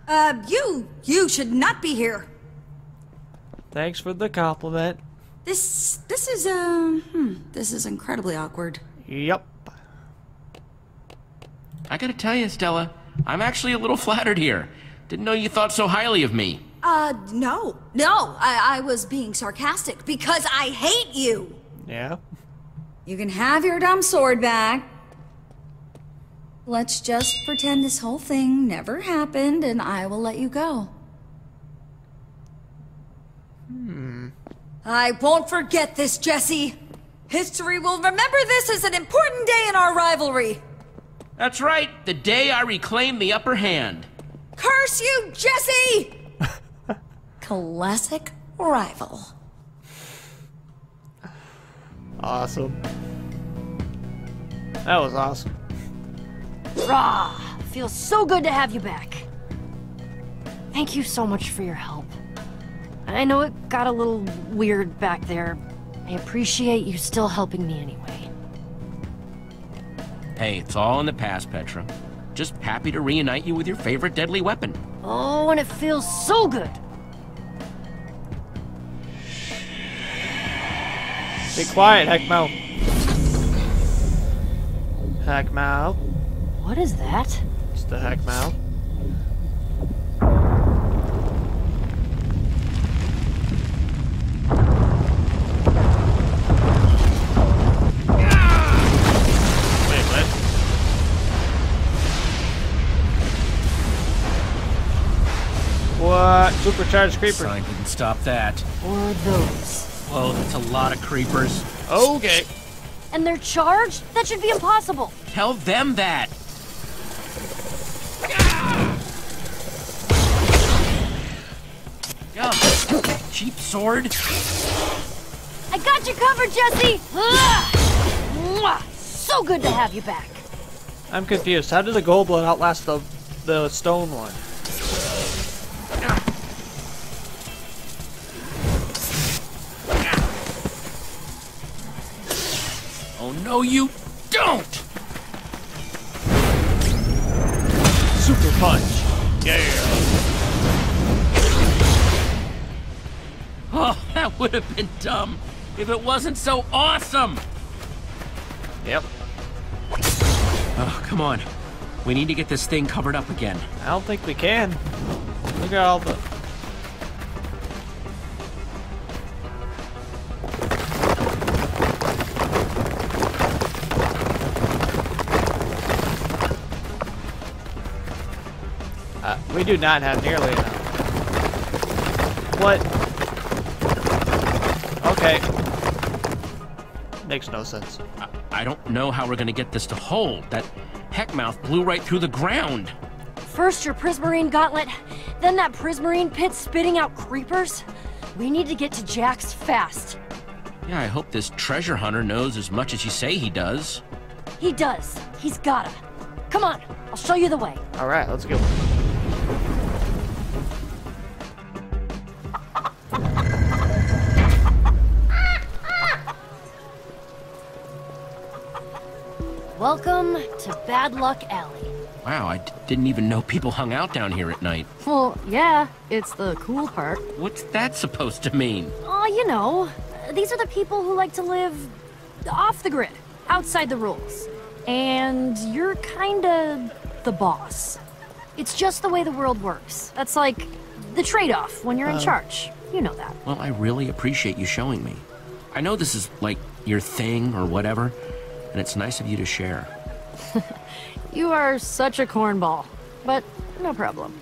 Uh, you you should not be here. Thanks for the compliment. This this is um hmm, this is incredibly awkward. Yep. I gotta tell you, Stella, I'm actually a little flattered here. Didn't know you thought so highly of me. Uh, no, no, I I was being sarcastic because I hate you. Yeah. You can have your dumb sword back. Let's just pretend this whole thing never happened, and I will let you go. Hmm. I won't forget this, Jesse. History will remember this as an important day in our rivalry. That's right, the day I reclaim the upper hand. Curse you, Jesse! Classic rival. Awesome. That was awesome. Rah! Feels so good to have you back. Thank you so much for your help. I know it got a little weird back there. I appreciate you still helping me anyway. Hey, it's all in the past, Petra. Just happy to reunite you with your favorite deadly weapon. Oh, and it feels so good. Be quiet, Heckmouth. Heckmouth. What is that? It's the Heckmouth. What? Supercharged creepers. I can stop that. Or those. Whoa, that's a lot of creepers. Okay. And they're charged? That should be impossible. Tell them that. Yeah. Cheap sword. I got you covered, Jesse. So good to have you back. I'm confused. How did the gold blood outlast the the stone one? Oh no, you don't! Super punch. Yeah. Oh, that would have been dumb if it wasn't so awesome! Yep. Oh, come on. We need to get this thing covered up again. I don't think we can. Look at all the... We do not have nearly enough. What? Okay. Makes no sense. I, I don't know how we're gonna get this to hold. That heckmouth blew right through the ground. First your prismarine gauntlet, then that prismarine pit spitting out creepers. We need to get to Jack's fast. Yeah, I hope this treasure hunter knows as much as you say he does. He does. He's gotta. Come on, I'll show you the way. All right, let's go. Welcome to Bad Luck Alley. Wow, I d didn't even know people hung out down here at night. Well, yeah, it's the cool part. What's that supposed to mean? Oh, you know, these are the people who like to live off the grid, outside the rules. And you're kinda the boss. It's just the way the world works. That's like the trade-off when you're um, in charge. You know that. Well, I really appreciate you showing me. I know this is like your thing or whatever, and it's nice of you to share. You are such a cornball, but no problem.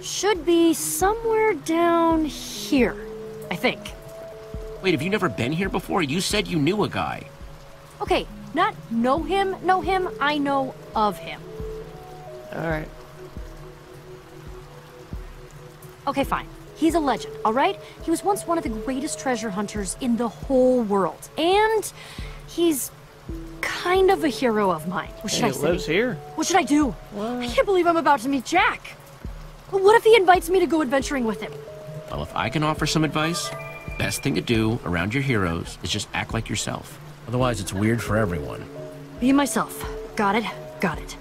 Should be somewhere down here, I think. Wait, have you never been here before? You said you knew a guy. Okay, not know him, know him, I know of him. All right. Okay, fine. He's a legend, all right? He was once one of the greatest treasure hunters in the whole world. And he's kind of a hero of mine. What should I say? He lives here. What should I do? What? I can't believe I'm about to meet Jack. What if he invites me to go adventuring with him? Well, if I can offer some advice, best thing to do around your heroes is just act like yourself. Otherwise, it's weird for everyone. Be myself. Got it? Got it.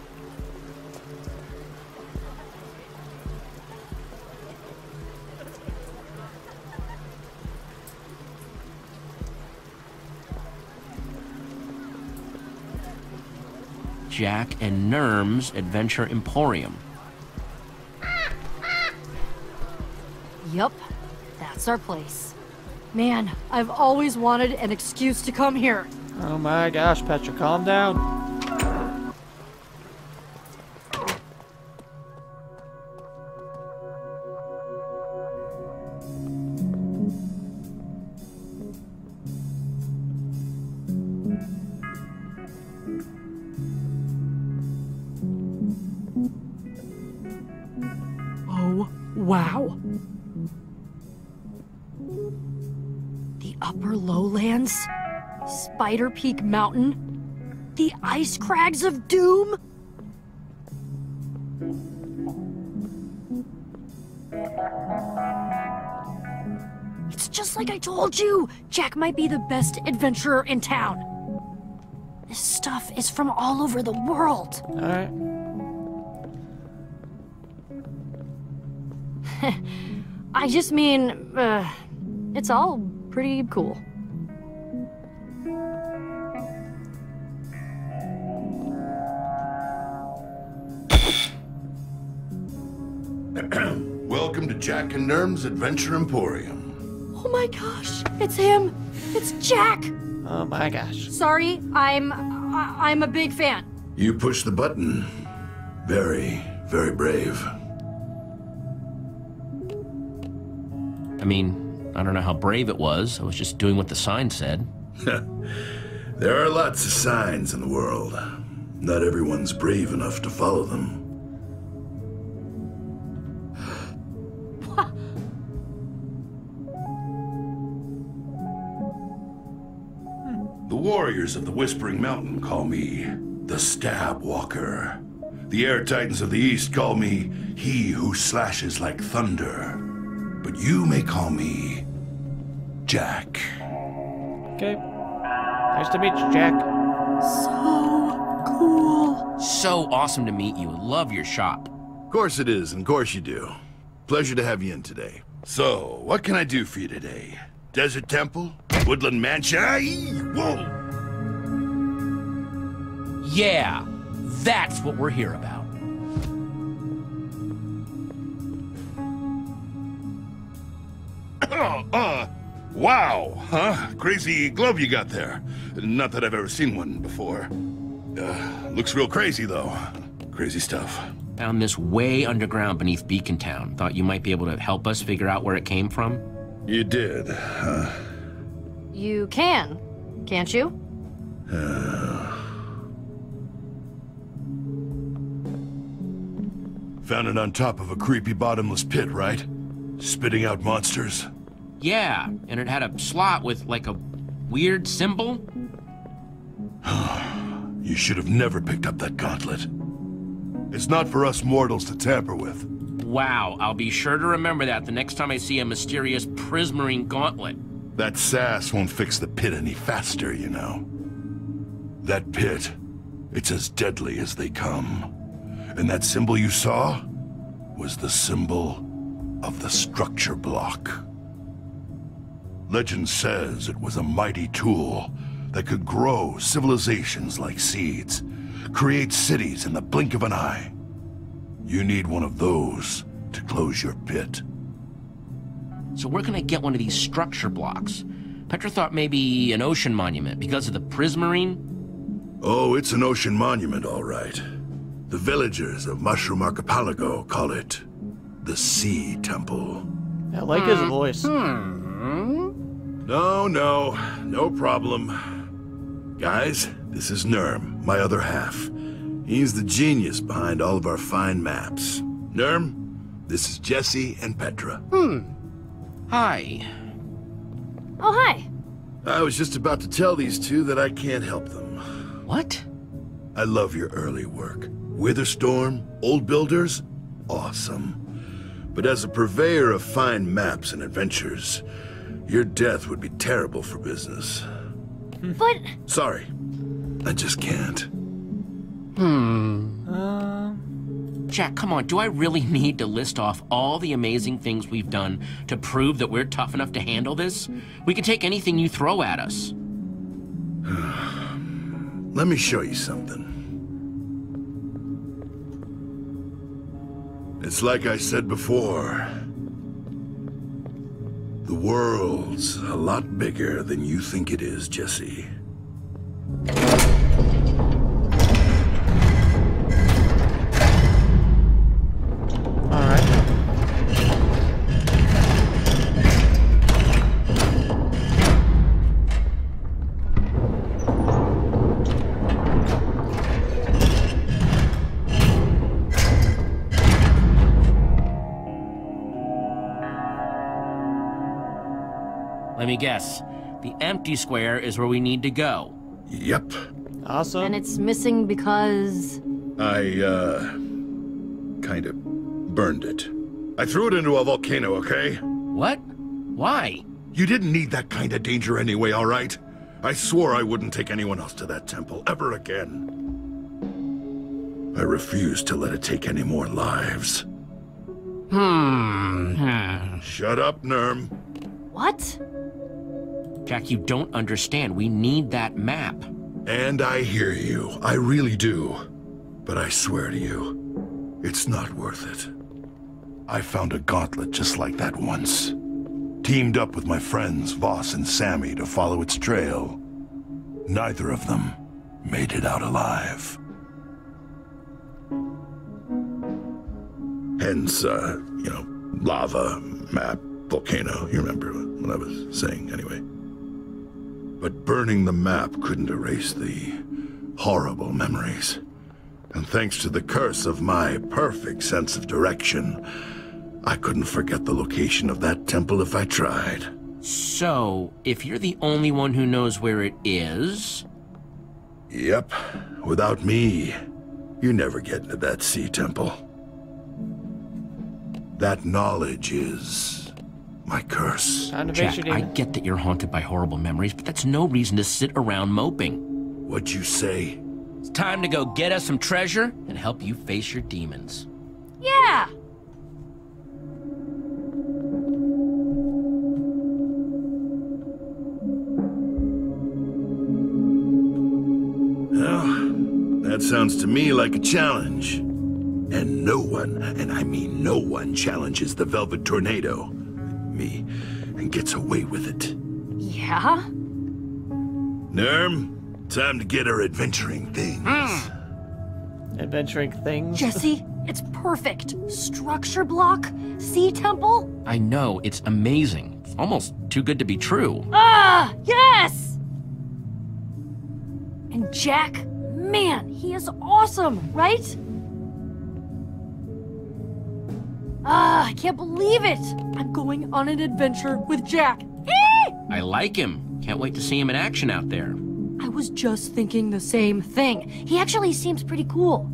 Jack and Nurm's Adventure Emporium. Yup, that's our place. Man, I've always wanted an excuse to come here. Oh my gosh, Petra, calm down. Wow. The upper lowlands, Spider Peak Mountain, the ice crags of doom. It's just like I told you, Jack might be the best adventurer in town. This stuff is from all over the world. All right. I just mean, uh, it's all pretty cool. Welcome to Jack and Nurm's Adventure Emporium. Oh my gosh, it's him! It's Jack! Oh my gosh. Sorry, I'm... I'm a big fan. You pushed the button. Very, very brave. I mean, I don't know how brave it was. I was just doing what the sign said. There are lots of signs in the world. Not everyone's brave enough to follow them. The warriors of the Whispering Mountain call me the Stab Walker. The Air Titans of the East call me He Who Slashes Like Thunder. But you may call me Jack. Okay. Nice to meet you, Jack. So cool. So awesome to meet you. Love your shop. Of course it is, and of course you do. Pleasure to have you in today. So, what can I do for you today? Desert Temple? Woodland Mansion? Whoa! Yeah, that's what we're here about. Oh, uh, wow, huh? Crazy glove you got there. Not that I've ever seen one before. Uh, looks real crazy, though. Crazy stuff. Found this way underground beneath Beacontown. Thought you might be able to help us figure out where it came from? You did, huh? You can, can't you? Uh... Found it on top of a creepy bottomless pit, right? Spitting out monsters? Yeah, and it had a slot with, like, a weird symbol. You should have never picked up that gauntlet. It's not for us mortals to tamper with. Wow, I'll be sure to remember that the next time I see a mysterious prismarine gauntlet. That sass won't fix the pit any faster, you know. That pit, it's as deadly as they come. And that symbol you saw was the symbol of the structure block. Legend says it was a mighty tool that could grow civilizations like seeds, create cities in the blink of an eye. You need one of those to close your pit. So where can I get one of these structure blocks? Petra thought maybe an ocean monument because of the prismarine? Oh, it's an ocean monument, all right. The villagers of Mushroom Archipelago call it the Sea Temple. I like his voice. Hmm. No, no, no problem. Guys, this is Nurm, my other half. He's the genius behind all of our fine maps. Nurm, this is Jesse and Petra. Hmm. Hi. Oh, hi. I was just about to tell these two that I can't help them. What? I love your early work. Witherstorm, old builders, awesome. But as a purveyor of fine maps and adventures, your death would be terrible for business. But... Sorry, I just can't. Hmm. Uh... Jack, come on, do I really need to list off all the amazing things we've done to prove that we're tough enough to handle this? We can take anything you throw at us. Let me show you something. It's like I said before. The world's a lot bigger than you think it is, Jesse. All right. Let me guess. The empty square is where we need to go. Yep. Awesome. And it's missing because... I, uh... kind of burned it. I threw it into a volcano, okay? What? Why? You didn't need that kind of danger anyway, all right? I swore I wouldn't take anyone else to that temple ever again. I refuse to let it take any more lives. Hmm. Shut up, Nurm. What? Jack, you don't understand. We need that map. And I hear you. I really do. But I swear to you, it's not worth it. I found a gauntlet just like that once. Teamed up with my friends Voss and Sammy to follow its trail. Neither of them made it out alive. Hence, uh, you know, lava, map, volcano. You remember what I was saying anyway. But burning the map couldn't erase the horrible memories. And thanks to the curse of my perfect sense of direction, I couldn't forget the location of that temple if I tried. So, if you're the only one who knows where it is... Yep. Without me, you never get into that sea temple. That knowledge is... my curse. Jack, I get that you're haunted by horrible memories, but that's no reason to sit around moping. What'd you say? It's time to go get us some treasure and help you face your demons. Yeah! Well, that sounds to me like a challenge. And no one, and I mean no one, challenges the Velvet Tornado. Me and gets away with it. Yeah? Nurm, Time to get her adventuring things. Mm. Adventuring things? Jesse, it's perfect. Structure block, Sea Temple. I know, it's amazing. It's almost too good to be true. Ah, yes! And Jack, man, he is awesome, right? Ah, I can't believe it! I'm going on an adventure with Jack. Eee! I like him. Can't wait to see him in action out there. I was just thinking the same thing. He actually seems pretty cool.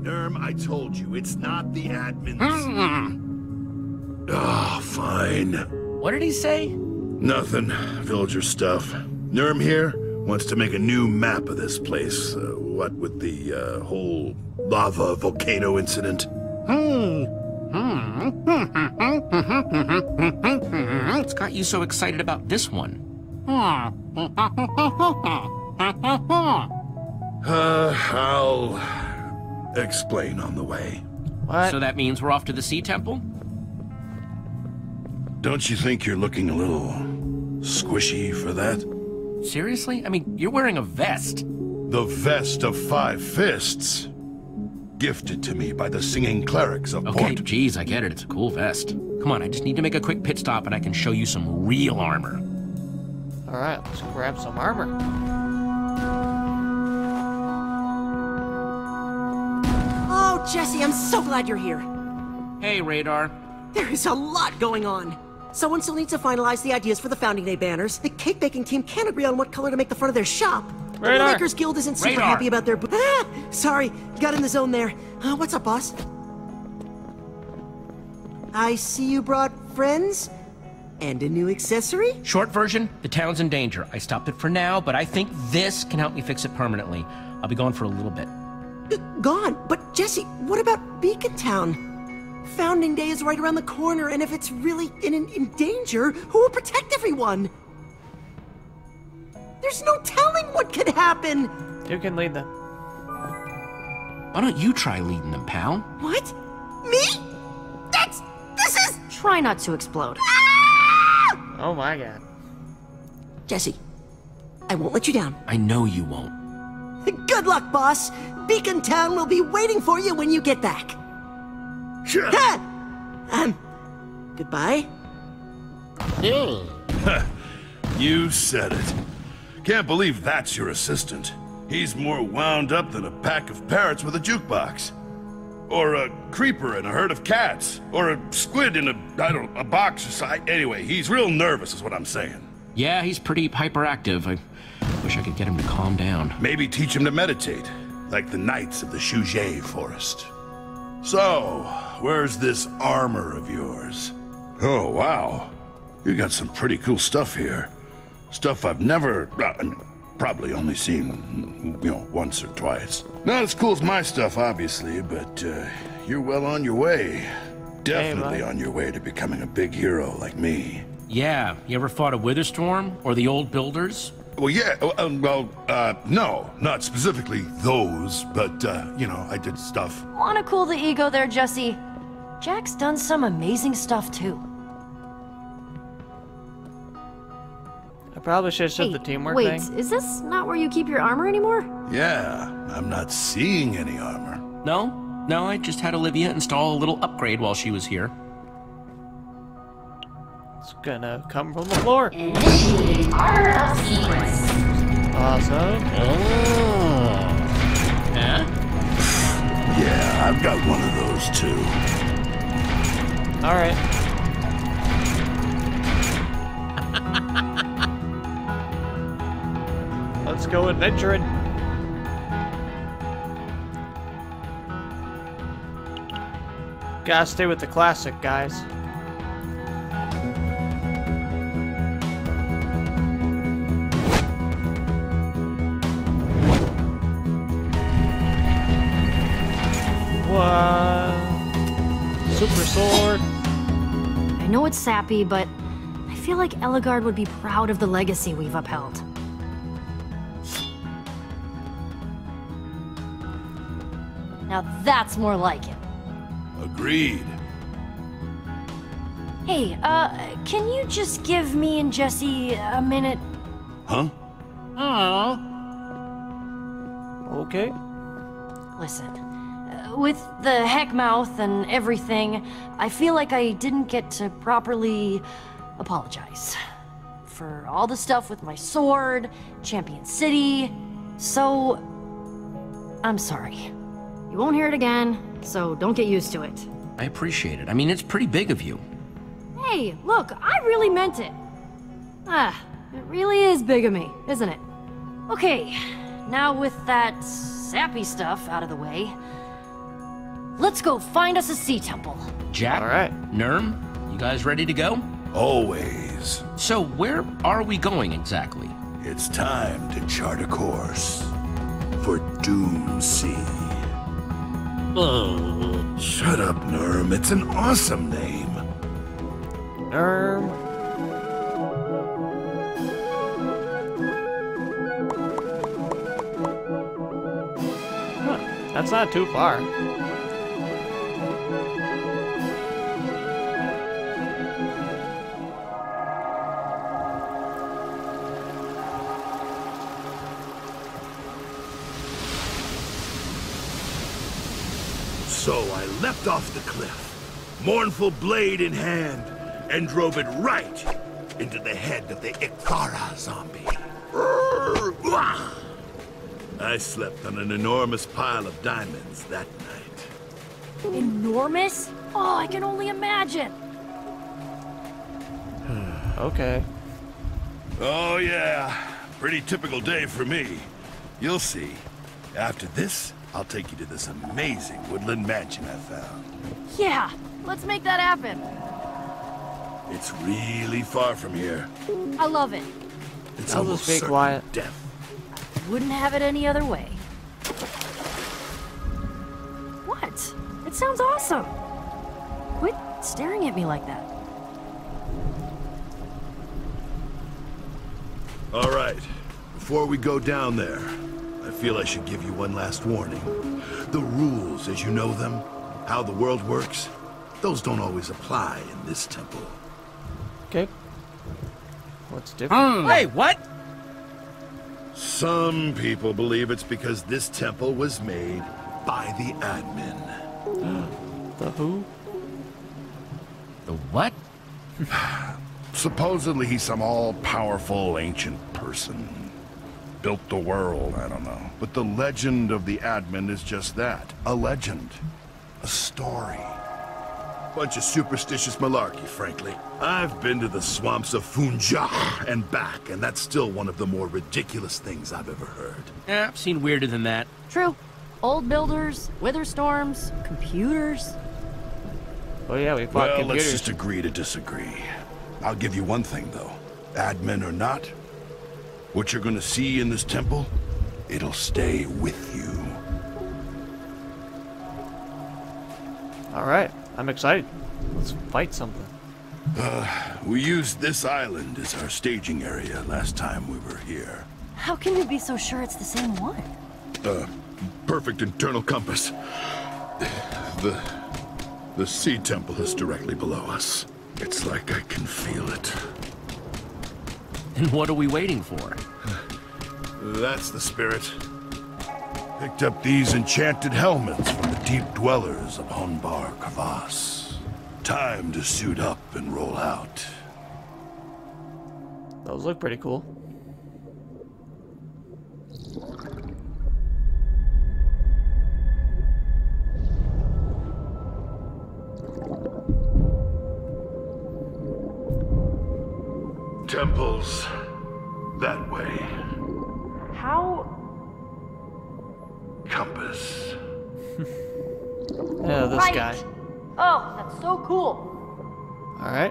Nurm, I told you, it's not the admins. Mm-hmm. Ah, fine. What did he say? Nothing. Villager stuff. Nurm here wants to make a new map of this place. Uh, what with the uh, whole lava volcano incident. Hmm. What's got you so excited about this one? Uh, I'll explain on the way. What? So that means we're off to the Sea Temple? Don't you think you're looking a little squishy for that? Seriously? I mean, you're wearing a vest. The vest of five fists. Gifted to me by the singing clerics of Port. Okay, geez, I get it. It's a cool vest. Come on, I just need to make a quick pit stop and I can show you some real armor. All right, let's grab some armor. Oh, Jesse, I'm so glad you're here. Hey, Radar. There is a lot going on. Someone still needs to finalize the ideas for the Founding Day banners. The cake baking team can't agree on what color to make the front of their shop. Radar. The Lakers Guild isn't super Radar. happy about their... Ah, sorry, got in the zone there. Uh, what's up, boss? I see you brought friends and a new accessory? Short version, the town's in danger. I stopped it for now, but I think this can help me fix it permanently. I'll be gone for a little bit. Uh, gone? But Jesse, what about Beacontown? Founding Day is right around the corner, and if it's really in, in, in danger, who will protect everyone? There's no telling what could happen! You can lead them. Why don't you try leading them, pal? What? Me? That's... this is... Try not to explode. Ah! Oh my god. Jesse, I won't let you down. I know you won't. Good luck, boss. Beacontown will be waiting for you when you get back. Sure. Um, goodbye. Hey. You said it. Can't believe that's your assistant. He's more wound up than a pack of parrots with a jukebox. Or a creeper in a herd of cats. Or a squid in a, I don't know, a box or something. Anyway, he's real nervous is what I'm saying. Yeah, he's pretty hyperactive. I wish I could get him to calm down. Maybe teach him to meditate, like the knights of the Shujay forest. So, where's this armor of yours? Oh, wow. You got some pretty cool stuff here. Stuff I've never... Uh, probably only seen, you know, once or twice. Not as cool as my stuff, obviously, but uh, you're well on your way. Definitely hey, on your way to becoming a big hero like me. Yeah, you ever fought a Witherstorm or the old builders? Well, yeah, well, uh, no, not specifically those, but, uh, you know, I did stuff. Wanna cool the ego there, Jesse. Jack's done some amazing stuff, too. I probably should have said hey, the teamwork wait, thing. Wait, is this not where you keep your armor anymore? Yeah, I'm not seeing any armor. No, no, I just had Olivia install a little upgrade while she was here. It's gonna come from the floor. Initiate order of sequence. Awesome. Oh. Yeah? Yeah, I've got one of those too. Alright. Let's go adventuring. Gotta stay with the classic, guys. Uh, super sword. I know it's sappy, but I feel like Eligard would be proud of the legacy we've upheld. Now that's more like it. Agreed. Hey, uh, can you just give me and Jesse a minute? Huh? Oh. Okay. Listen, uh, with the heck mouth and everything, I feel like I didn't get to properly apologize for all the stuff with my sword, Champion City, so I'm sorry. You won't hear it again, so don't get used to it. I appreciate it. I mean, it's pretty big of you. Hey, look, I really meant it. Ah, it really is big of me, isn't it? Okay, now with that sappy stuff out of the way, let's go find us a Sea Temple. Jack, all right. Nurm, you guys ready to go? Always. So where are we going exactly? It's time to chart a course for Doomsea. Oh. Shut up, Nurm. It's an awesome name. Huh, that's not too far. So I leapt off the cliff, mournful blade in hand, and drove it right into the head of the Ikthara zombie. I slept on an enormous pile of diamonds that night. Enormous? Oh, I can only imagine. Okay. Oh, yeah. Pretty typical day for me. You'll see. After this, I'll take you to this amazing woodland mansion I found. Yeah, let's make that happen. It's really far from here. I love it. It's almost certain quiet death. I wouldn't have it any other way. What? It sounds awesome. Quit staring at me like that. All right. Before we go down there, I feel I should give you one last warning. The rules as you know them, how the world works, those don't always apply in this temple. Okay. What's different? Mm. Hey, what? Some people believe it's because this temple was made by the admin. The who? The what? Supposedly he's some all-powerful ancient person. Built the world, I don't know. But the legend of the admin is just that. A legend. A story. Bunch of superstitious malarkey, frankly. I've been to the swamps of Funja and back, and that's still one of the more ridiculous things I've ever heard. Yeah, I've seen weirder than that. True. Old builders, Witherstorms, computers. Oh yeah, we fought well, computers. Well, let's just agree to disagree. I'll give you one thing, though. Admin or not, what you're gonna see in this temple, it'll stay with you. All right. I'm excited. Let's fight something. Uh, we used this island as our staging area last time we were here. How can you be so sure it's the same one? Uh, perfect internal compass. The... the Sea Temple is directly below us. It's like I can feel it. And what are we waiting for? That's the spirit. Picked up these enchanted helmets from the deep dwellers of Honbar Kavas. Time to suit up and roll out. Those look pretty cool. Temples that way. How? Compass. Yeah, this right. guy. Oh, that's so cool. All right.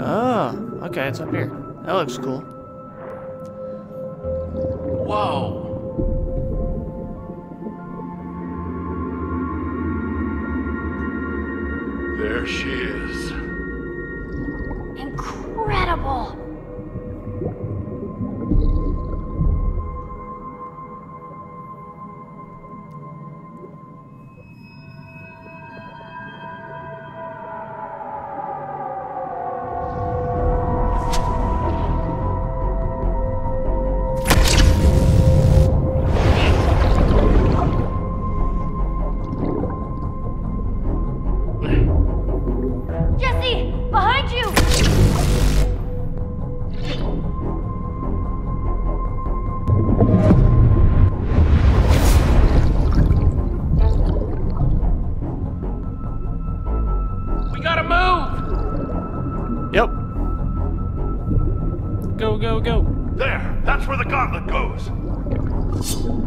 Oh, okay, it's up here. That looks cool. Whoa. There she is. Incredible.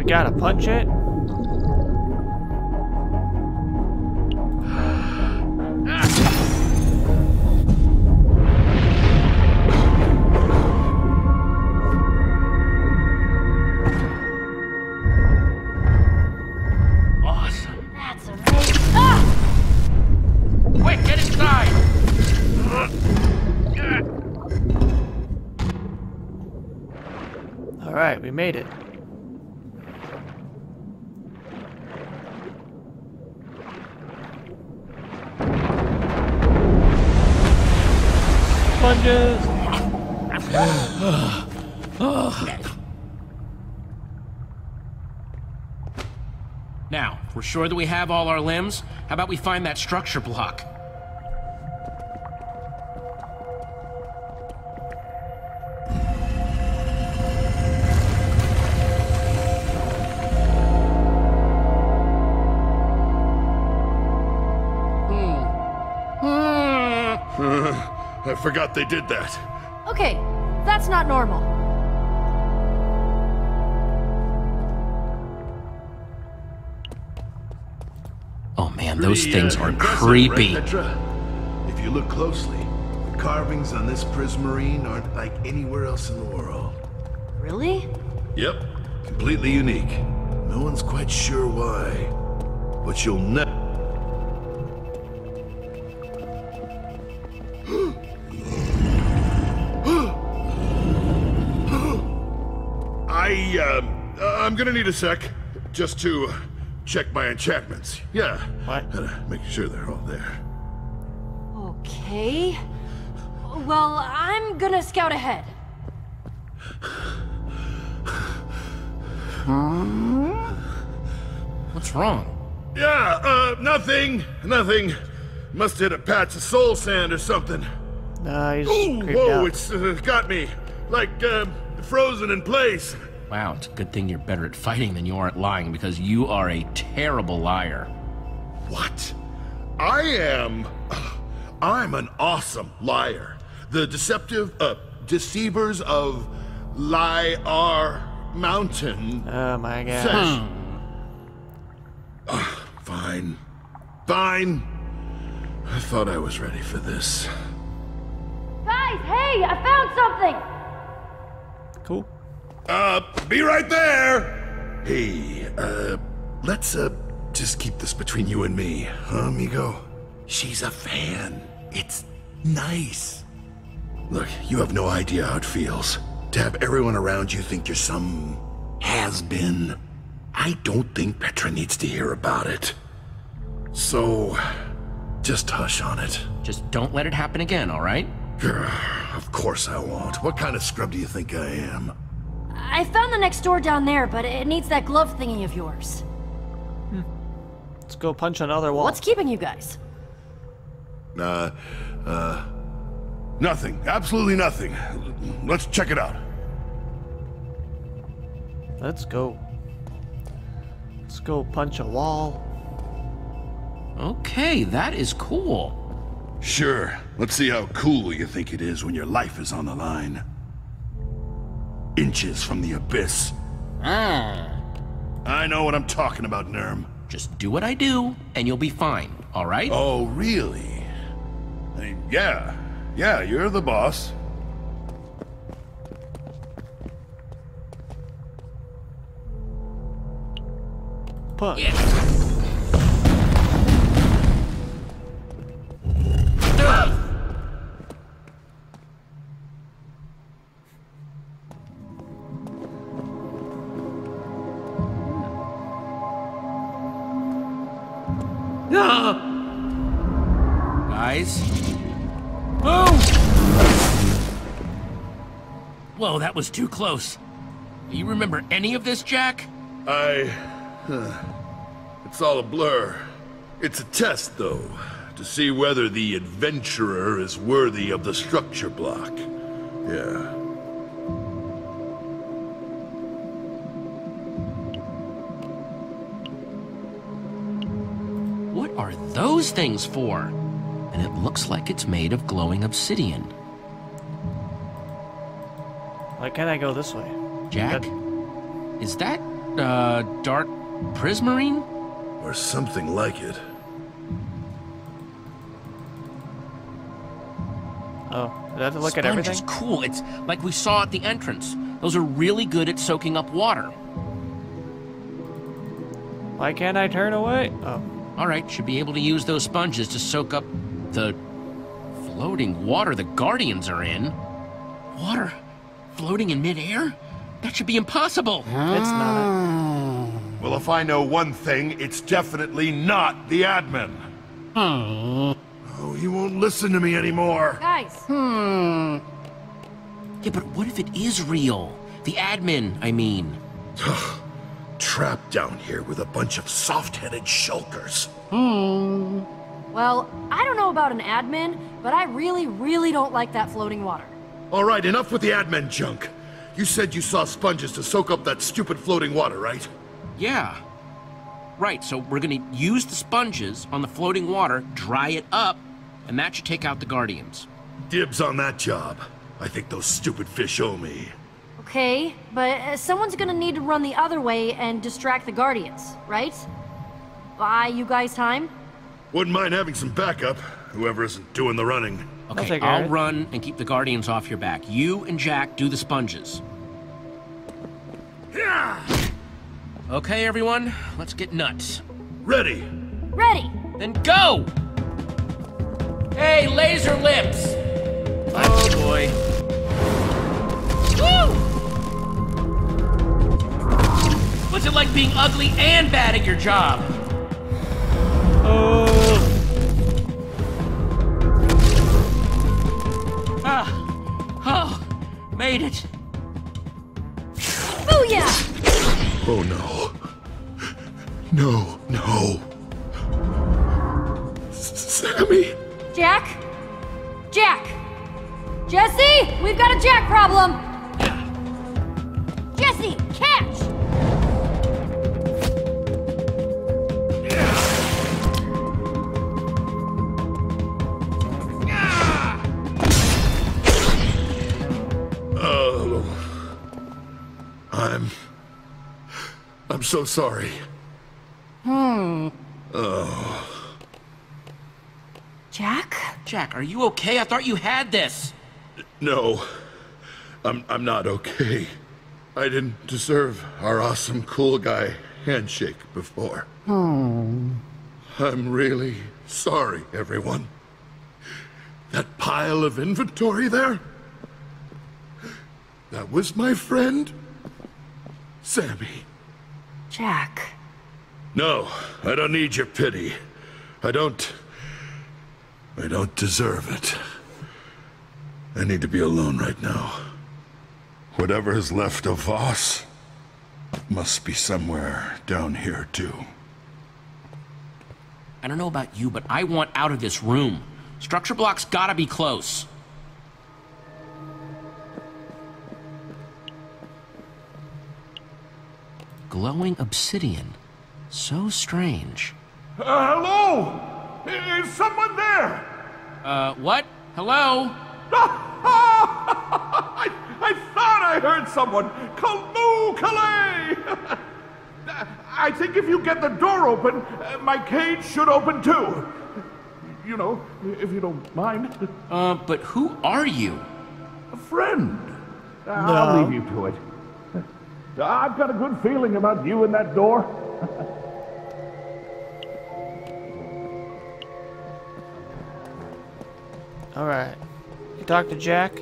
Gotta punch it. Awesome. That's amazing. Ah! Quick, get inside. All right, we made it. Now, we're sure that we have all our limbs. How about we find that structure block? Hmm. I forgot they did that. Okay, that's not normal. Oh man, those Pretty, things uh, are creepy. Right, Petra? If you look closely, the carvings on this prismarine aren't like anywhere else in the world. Really? Yep, completely unique. No one's quite sure why, but you'll never. I, um, uh, I'm gonna need a sec, just to uh, check my enchantments. Yeah. What? Uh, make sure they're all there. Okay. Well, I'm gonna scout ahead. Hmm? What's wrong? Yeah, uh, nothing, nothing. Must hit a patch of soul sand or something. Nice. Ooh, whoa, out. It's uh, got me. Like, uh, frozen in place. Wow, it's a good thing you're better at fighting than you are at lying, because you are a terrible liar. What? I am... I'm an awesome liar. The deceptive... Uh, deceivers of... Lie-R Mountain. Oh my gosh. Hmm. Uh, fine. Fine. I thought I was ready for this. Guys, hey! I found something! Cool. Uh, be right there! Hey, uh, let's, uh, just keep this between you and me, huh, amigo? She's a fan. It's nice. Look, you have no idea how it feels to have everyone around you think you're some has-been. I don't think Petra needs to hear about it. So, just hush on it. Just don't let it happen again, all right? Of course I won't. What kind of scrub do you think I am? I found the next door down there, but it needs that glove thingy of yours. Hmm. Let's go punch another wall. What's keeping you guys? Uh, uh... Nothing. Absolutely nothing. Let's check it out. Let's go. Let's go punch a wall. Okay, that is cool. Sure. Let's see how cool you think it is when your life is on the line. Inches from the abyss. Ah. I know what I'm talking about, Nurm. Just do what I do, and you'll be fine, all right? Oh, really? I mean, yeah, Yeah, you're the boss. Push. Yeah. Guys. Oh! Whoa, that was too close. Do you remember any of this, Jack? I... It's all a blur. It's a test, though, to see whether the adventurer is worthy of the structure block. Yeah. What are those things for? And it looks like it's made of glowing obsidian. Why can't I go this way? Jack? That... Is that, uh, dark... prismarine? Or something like it. Oh, it doesn't look at everything? Sponge is cool. It's like we saw at the entrance. Those are really good at soaking up water. Why can't I turn away? Oh. Alright, should be able to use those sponges to soak up the floating water the Guardians are in. Water floating in midair? That should be impossible. Mm. It's not. Well, if I know one thing, it's definitely not the admin. Oh, oh he won't listen to me anymore. Guys. Hmm. Yeah, but what if it is real? The admin, I mean. Trapped down here with a bunch of soft-headed shulkers. Hmm. Well, I don't know about an admin, but I really, really don't like that floating water. All right, enough with the admin junk. You said you saw sponges to soak up that stupid floating water, right? Yeah. Right, so we're gonna use the sponges on the floating water, dry it up, and that should take out the Guardians. Dibs on that job. I think those stupid fish owe me. Okay, but someone's gonna need to run the other way and distract the Guardians, right? Buy you guys time? Wouldn't mind having some backup, whoever isn't doing the running. Okay, I'll run and keep the Guardians off your back. You and Jack do the sponges. Yeah! Okay, everyone, let's get nuts. Ready. Ready. Then go! Hey, laser lips! Oh, boy. Woo! What's it like being ugly and bad at your job? Oh. Ah. Oh, made it. Booyah! Oh, no. No, no. Sammy? Jack? Jack! Jesse, we've got a Jack problem! Jesse, catch! Oh. I'm... I'm so sorry. Hmm. Oh. Jack? Jack, are you okay? I thought you had this. No. I'm, I'm not okay. I didn't deserve our awesome cool guy handshake before. Hmm. I'm really sorry, everyone. That pile of inventory there? That was my friend, Sammy. Jack. No, I don't need your pity. I don't... I don't deserve it. I need to be alone right now. Whatever is left of Voss must be somewhere down here, too. I don't know about you, but I want out of this room. Structure block's gotta be close. Glowing obsidian. So strange. Uh, hello? Is someone there? Uh, what? Hello? I, I thought I heard someone. Kaloo Kalay! I think if you get the door open, my cage should open too. you know, if you don't mind. Uh, but who are you? A friend. No. I'll leave you to it. I've got a good feeling about you and that door. Alright. You talk to Jack?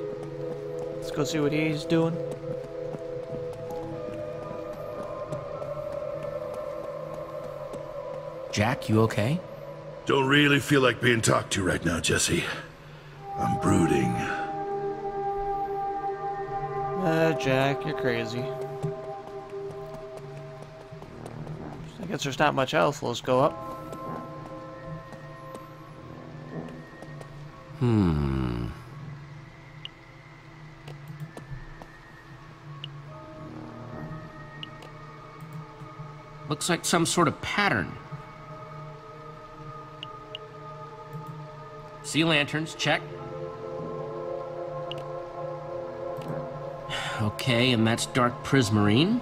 Let's go see what he's doing. Jack, you okay? Don't really feel like being talked to right now, Jesse. I'm brooding. Uh, Jack, you're crazy. I guess there's not much else. Let's go up. Hmm. Looks like some sort of pattern. Sea lanterns, check. Okay, and that's dark prismarine.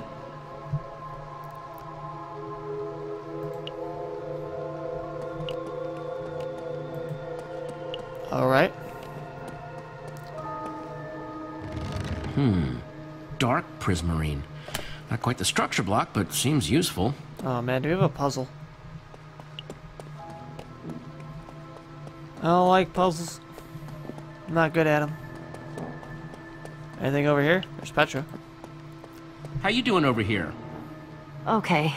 All right. Hmm. Dark prismarine. Not quite the structure block, but seems useful. Oh man, do we have a puzzle? I don't like puzzles. I'm not good at them. Anything over here? There's Petra. How you doing over here? Okay.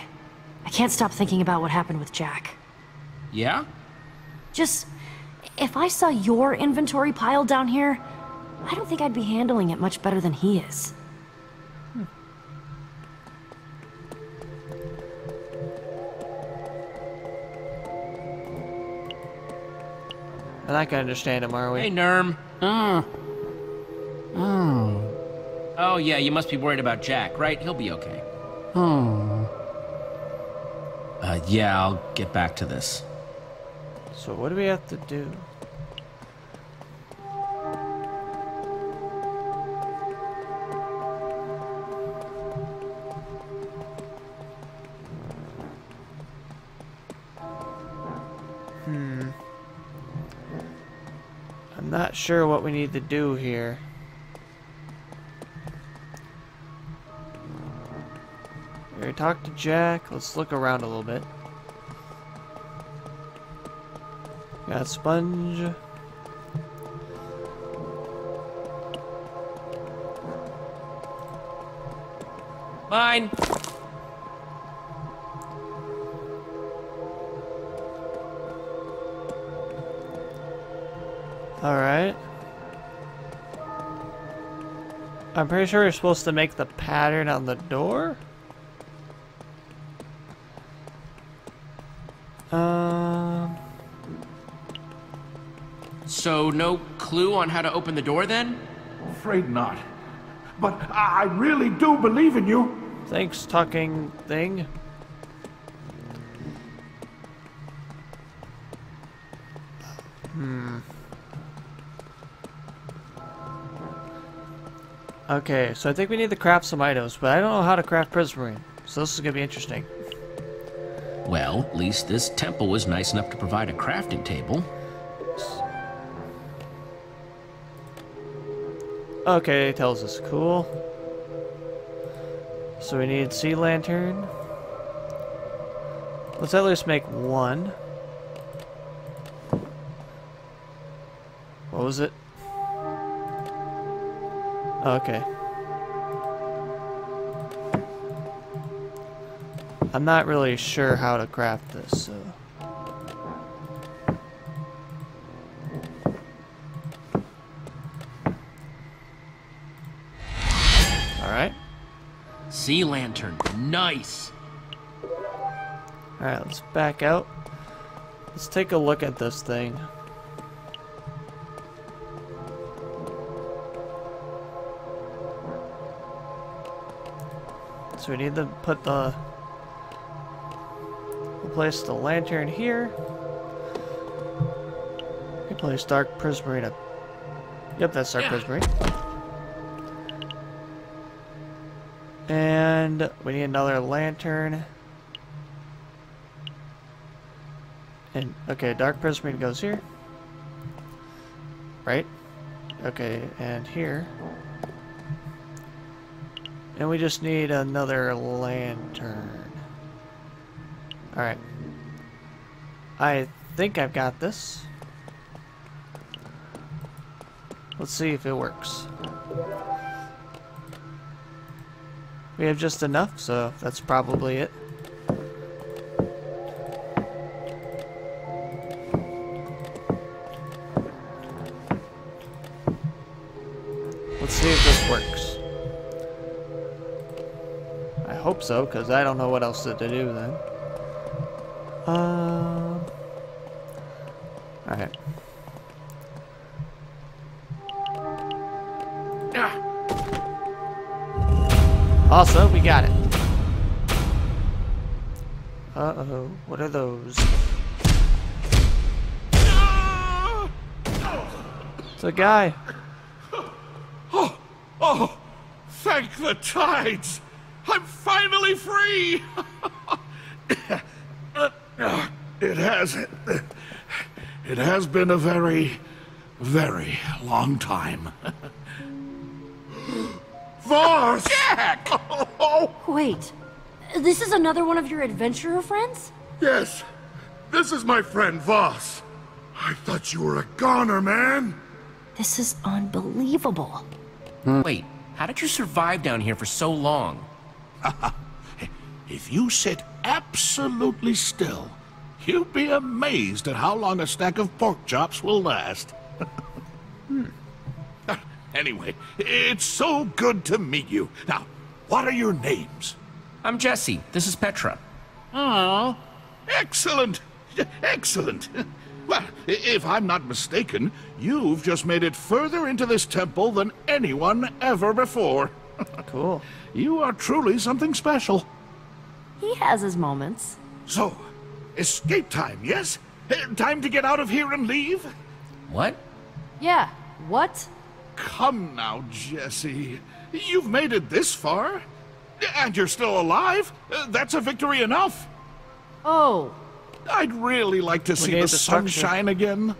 I can't stop thinking about what happened with Jack. Yeah? Just, if I saw your inventory piled down here, I don't think I'd be handling it much better than he is. Hmm. And I can understand him, are we? Hey, Nurm. Mm. Mm. Oh, yeah, you must be worried about Jack, right? He'll be okay. Hmm. Uh, yeah, I'll get back to this. So what do we have to do? Not sure what we need to do here. Here, talk to Jack. Let's look around a little bit. Got a sponge. Mine. Alright. I'm pretty sure we're supposed to make the pattern on the door? Um. So, no clue on how to open the door then? Afraid not. But I really do believe in you! Thanks, talking thing. Hmm. Okay, so I think we need to craft some items, but I don't know how to craft prismarine, so this is going to be interesting. Well, at least this temple was nice enough to provide a crafting table. Okay, it tells us. Cool. So we need sea lantern. Let's at least make one. What was it? Okay. I'm not really sure how to craft this, so. Alright. Sea lantern. Nice! Alright, let's back out. Let's take a look at this thing. So we need to put the, we'll place the lantern here. We place dark prismarine up. Yep, that's dark yeah. prismarine. And we need another lantern. And okay, dark prismarine goes here. right? Okay, and here. And we just need another lantern. Alright. I think I've got this. Let's see if it works. We have just enough, so that's probably it. Let's see if this works. I hope so, because I don't know what else to do then. Uh, Alright. Also, we got it. Uh-oh, what are those? It's a guy. Oh, oh, thank the tides. I'm finally free. It has, it has been a very, very long time. Voss! Jack! Wait, this is another one of your adventurer friends? Yes, this is my friend Voss. I thought you were a goner, man. This is unbelievable. Wait, how did you survive down here for so long? If you sit absolutely still, you'll be amazed at how long a stack of pork chops will last. hmm. Anyway, it's so good to meet you. Now, what are your names? I'm Jesse. This is Petra. Oh, excellent. Excellent. Well, if I'm not mistaken, you've just made it further into this temple than anyone ever before. Cool. You are truly something special. He has his moments. So, escape time, yes? Time to get out of here and leave? What? Yeah, what? Come now, Jesse. You've made it this far. And you're still alive. Uh, that's a victory enough. Oh. I'd really like to we see the, the sunshine again.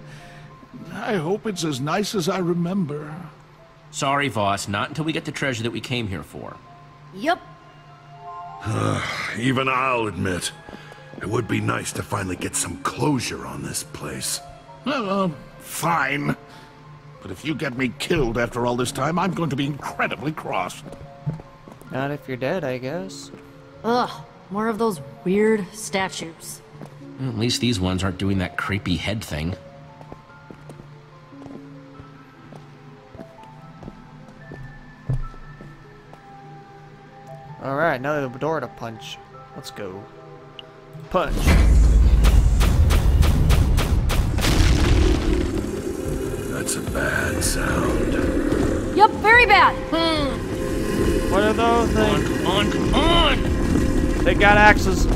I hope it's as nice as I remember. Sorry, Voss. Not until we get the treasure that we came here for. Yep. Even I'll admit, it would be nice to finally get some closure on this place. Uh, fine. But if you get me killed after all this time, I'm going to be incredibly cross. Not if you're dead, I guess. Ugh, more of those weird statues. Well, at least these ones aren't doing that creepy head thing. Alright, another door to punch. Let's go. Punch! That's a bad sound. Yep, very bad. Hmm. What are those things? Come on, come on, come on! They got axes.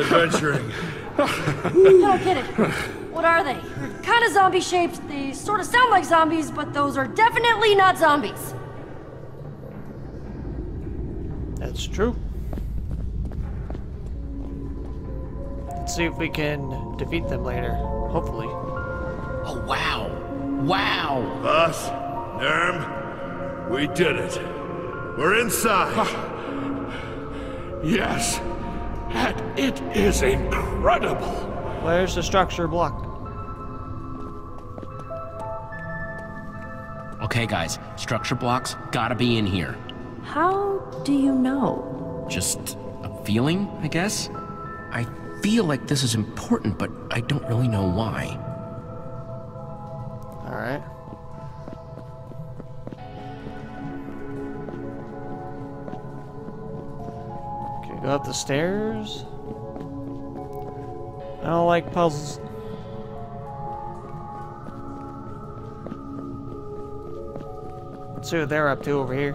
Adventuring. No kidding. What are they? They're kind of zombie shaped. They sort of sound like zombies, but those are definitely not zombies. That's true. See if we can defeat them later, hopefully. Oh, wow. Wow. Us, Nurm, we did it. We're inside. Uh, yes, and it is incredible. Where's the structure block? Okay, guys, structure blocks gotta be in here. How do you know? Just a feeling, I guess. I I feel like this is important, but I don't really know why. All right. Okay, go up the stairs. I don't like puzzles. Let's see what they're up to over here.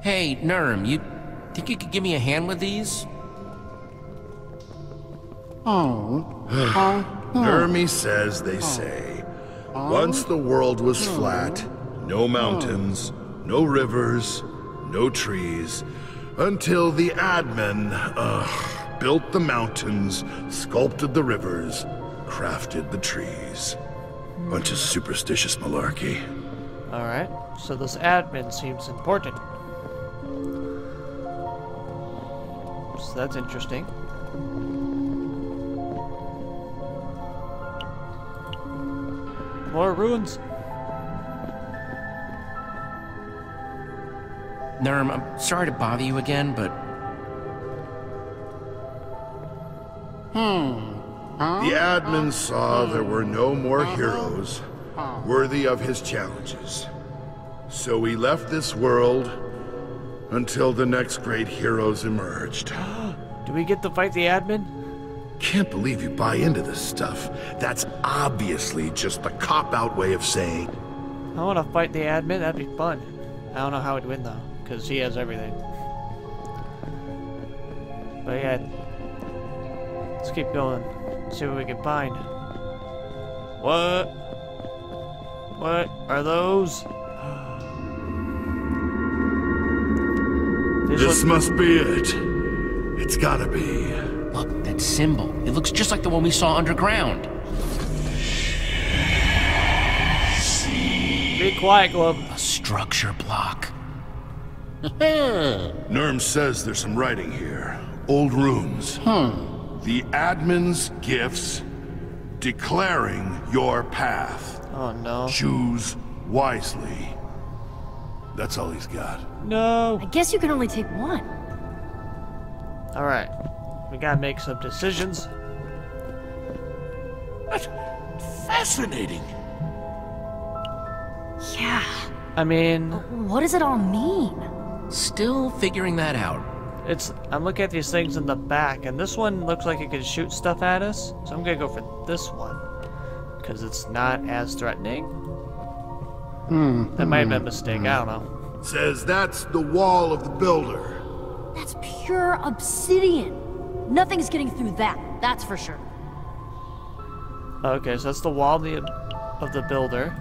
Hey, Nurm, you think you could give me a hand with these? Oh. Nurmy says they say, once the world was flat, no mountains, no rivers, no trees, until the admin uh, built the mountains, sculpted the rivers, crafted the trees. Bunch of superstitious malarkey. Alright, so this admin seems important. So that's interesting. More ruins. Nurm, I'm sorry to bother you again, but... Hmm. Huh? The admin saw there were no more heroes worthy of his challenges. So he left this world until the next great heroes emerged. Do we get to fight the admin? Can't believe you buy into this stuff. That's obviously just the cop-out way of saying... I want to fight the admin, that'd be fun. I don't know how he'd win though, because he has everything. But yeah, let's keep going, see what we can find. What? What are those? This must be it. It's gotta be. Look, that symbol. It looks just like the one we saw underground. Be quiet, Glove. A structure block. Nurm says there's some writing here. Old rooms. Hmm. The admin's gifts declaring your path. Oh, no. Choose wisely. That's all he's got. No. I guess you can only take one. All right. We gotta make some decisions. That's fascinating. Yeah. I mean... what does it all mean? Still figuring that out. It's... I'm looking at these things in the back, and this one looks like it could shoot stuff at us. So I'm gonna go for this one. Because it's not as threatening. Mm, that mm, might have been a mistake, mm. I don't know. Says that's the wall of the builder. That's pure obsidian. Nothing's getting through that, that's for sure. Okay, so that's the wall of the, of the builder.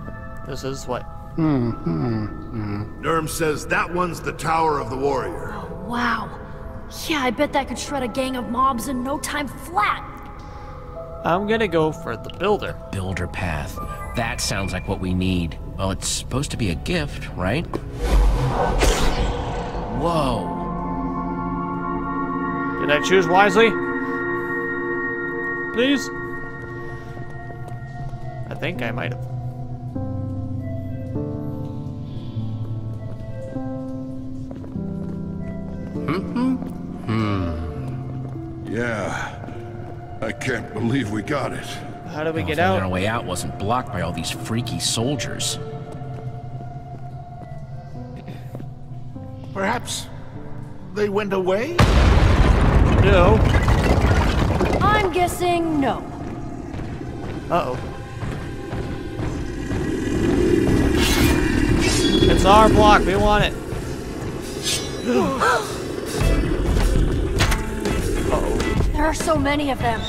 This is what? Mm, mm, mm. Nurm says that one's the Tower of the Warrior. Oh, wow. Yeah, I bet that could shred a gang of mobs in no time flat. I'm gonna go for the builder. Builder path. That sounds like what we need. Well, it's supposed to be a gift, right? Whoa. Did I choose wisely? Please? I think I might have. Yeah, I can't believe we got it. How do we get out? Our way out wasn't blocked by all these freaky soldiers. Perhaps they went away? No. I'm guessing no. Uh-oh. It's our block, we want it. Uh-oh. There are so many of them.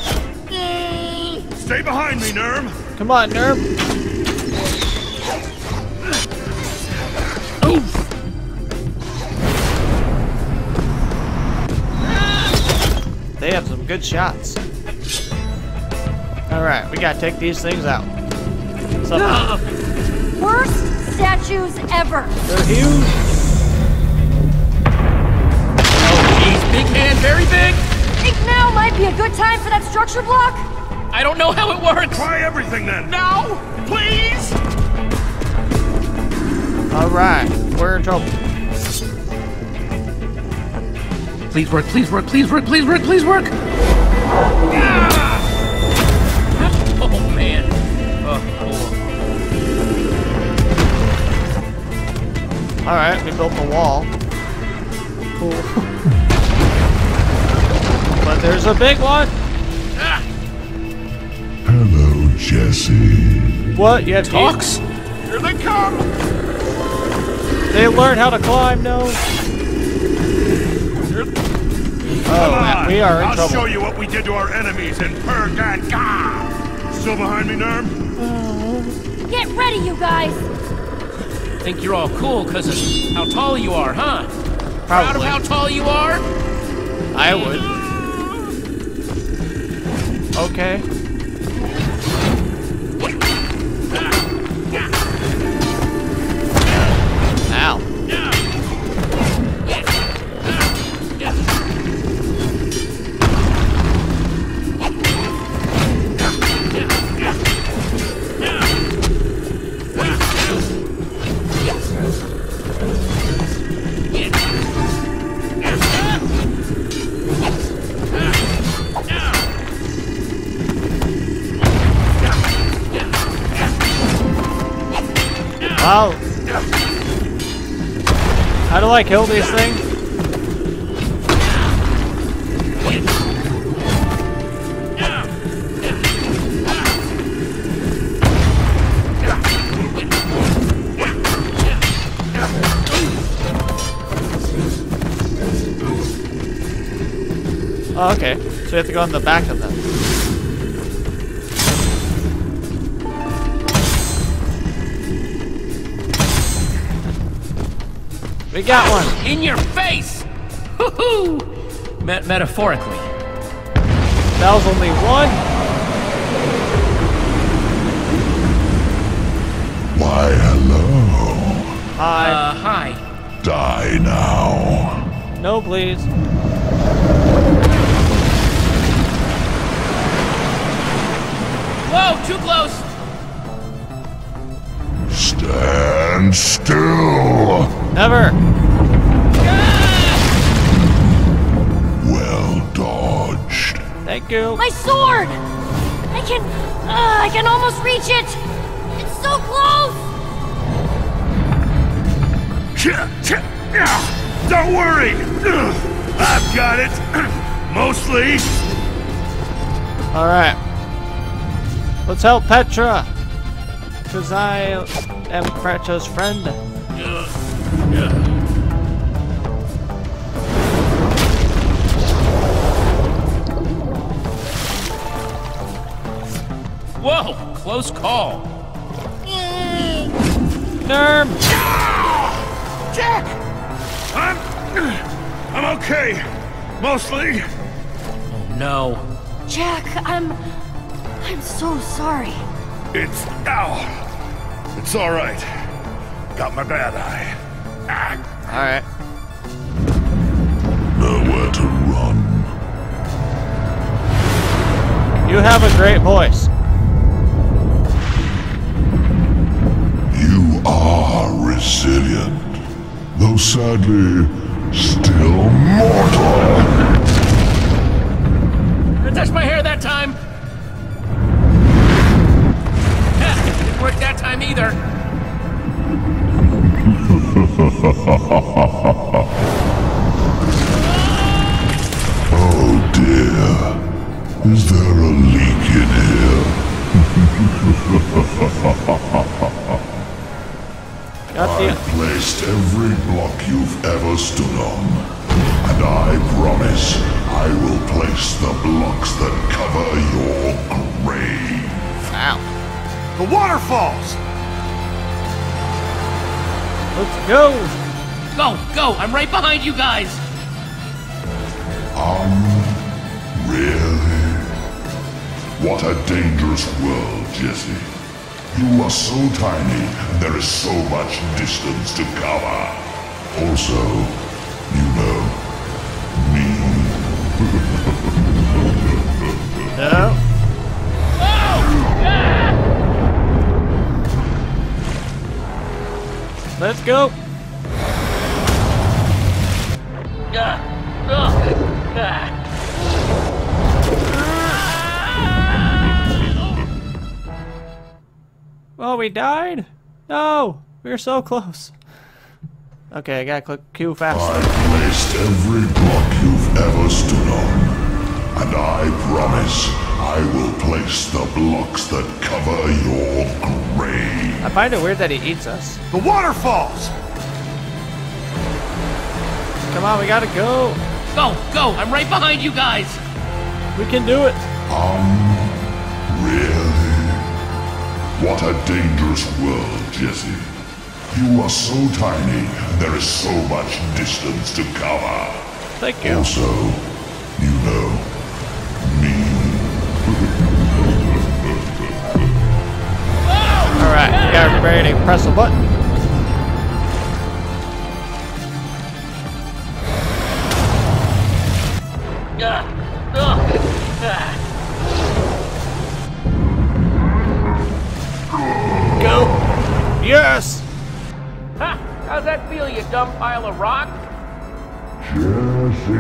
Stay behind me, Nurm. Come on, Nurm. Oof. They have some good shots. All right, we gotta take these things out. Somehow. Worst statues ever. They're huge. Oh, he's big man, very big. Now might be a good time for that structure block. I don't know how it works. Try everything then. No, please. All right, we're in trouble. Please work, please work, please work, please work, please work. Ah! Oh man. Oh, oh. All right, we built the wall. Cool. But there's a big one! Ah. Hello, Jesse. What? You have talks? Here they come! They learned how to climb, no? Oh, we are in trouble. I'll show you what we did to our enemies in Purgatory. Still behind me, Nurm? Uh. Get ready, you guys! Think you're all cool because of how tall you are, huh? Probably. Proud of how tall you are? I would. Okay. Wow. How do I kill these things? Oh, okay. So we have to go in the back of them. We got one! In your face! Hoo-hoo! Met metaphorically. That was only one? Why, hello. Hi. Uh, hi. Die now. No, please. Whoa, too close! Stand still! Never! Ah! Well dodged. Thank you. My sword! I can... Uh, I can almost reach it! It's so close! Don't worry! I've got it! Mostly! Alright. Let's help Petra! Because I am Petra's friend. Ugh. Whoa! Close call. Nurm! Jack! I'm... I'm okay. Mostly. Oh, no. Jack, I'm... I'm so sorry. It's... Ow! It's alright. Got my bad eye. Alright. Nowhere to run. You have a great voice. You are resilient, though sadly, still mortal. Didn't touch my hair that time. Didn't work that time either. Oh dear, is there a leak in here? I placed every block you've ever stood on, and I promise I will place the blocks that cover your grave. Wow. The waterfalls! Let's go! Go, go! I'm right behind you guys! Um, really? What a dangerous world, Jesse. You are so tiny, and there is so much distance to cover. Also, you know, me. No? Whoa! Ah! Let's go! Well, we died? No! We were so close. Okay, I gotta click Q faster. I placed every block you've ever stood on, and I promise I will place the blocks that cover your grave. I find it weird that he eats us. The waterfalls! Come on, we gotta go. Go, go! I'm right behind you guys! We can do it! Um, really? What a dangerous world, Jesse. You are so tiny, there is so much distance to cover. Thank you. Also, you know, me. Alright, get ready to press the button. Go! Yes! Ha! How's that feel, you dumb pile of rock? Jesse!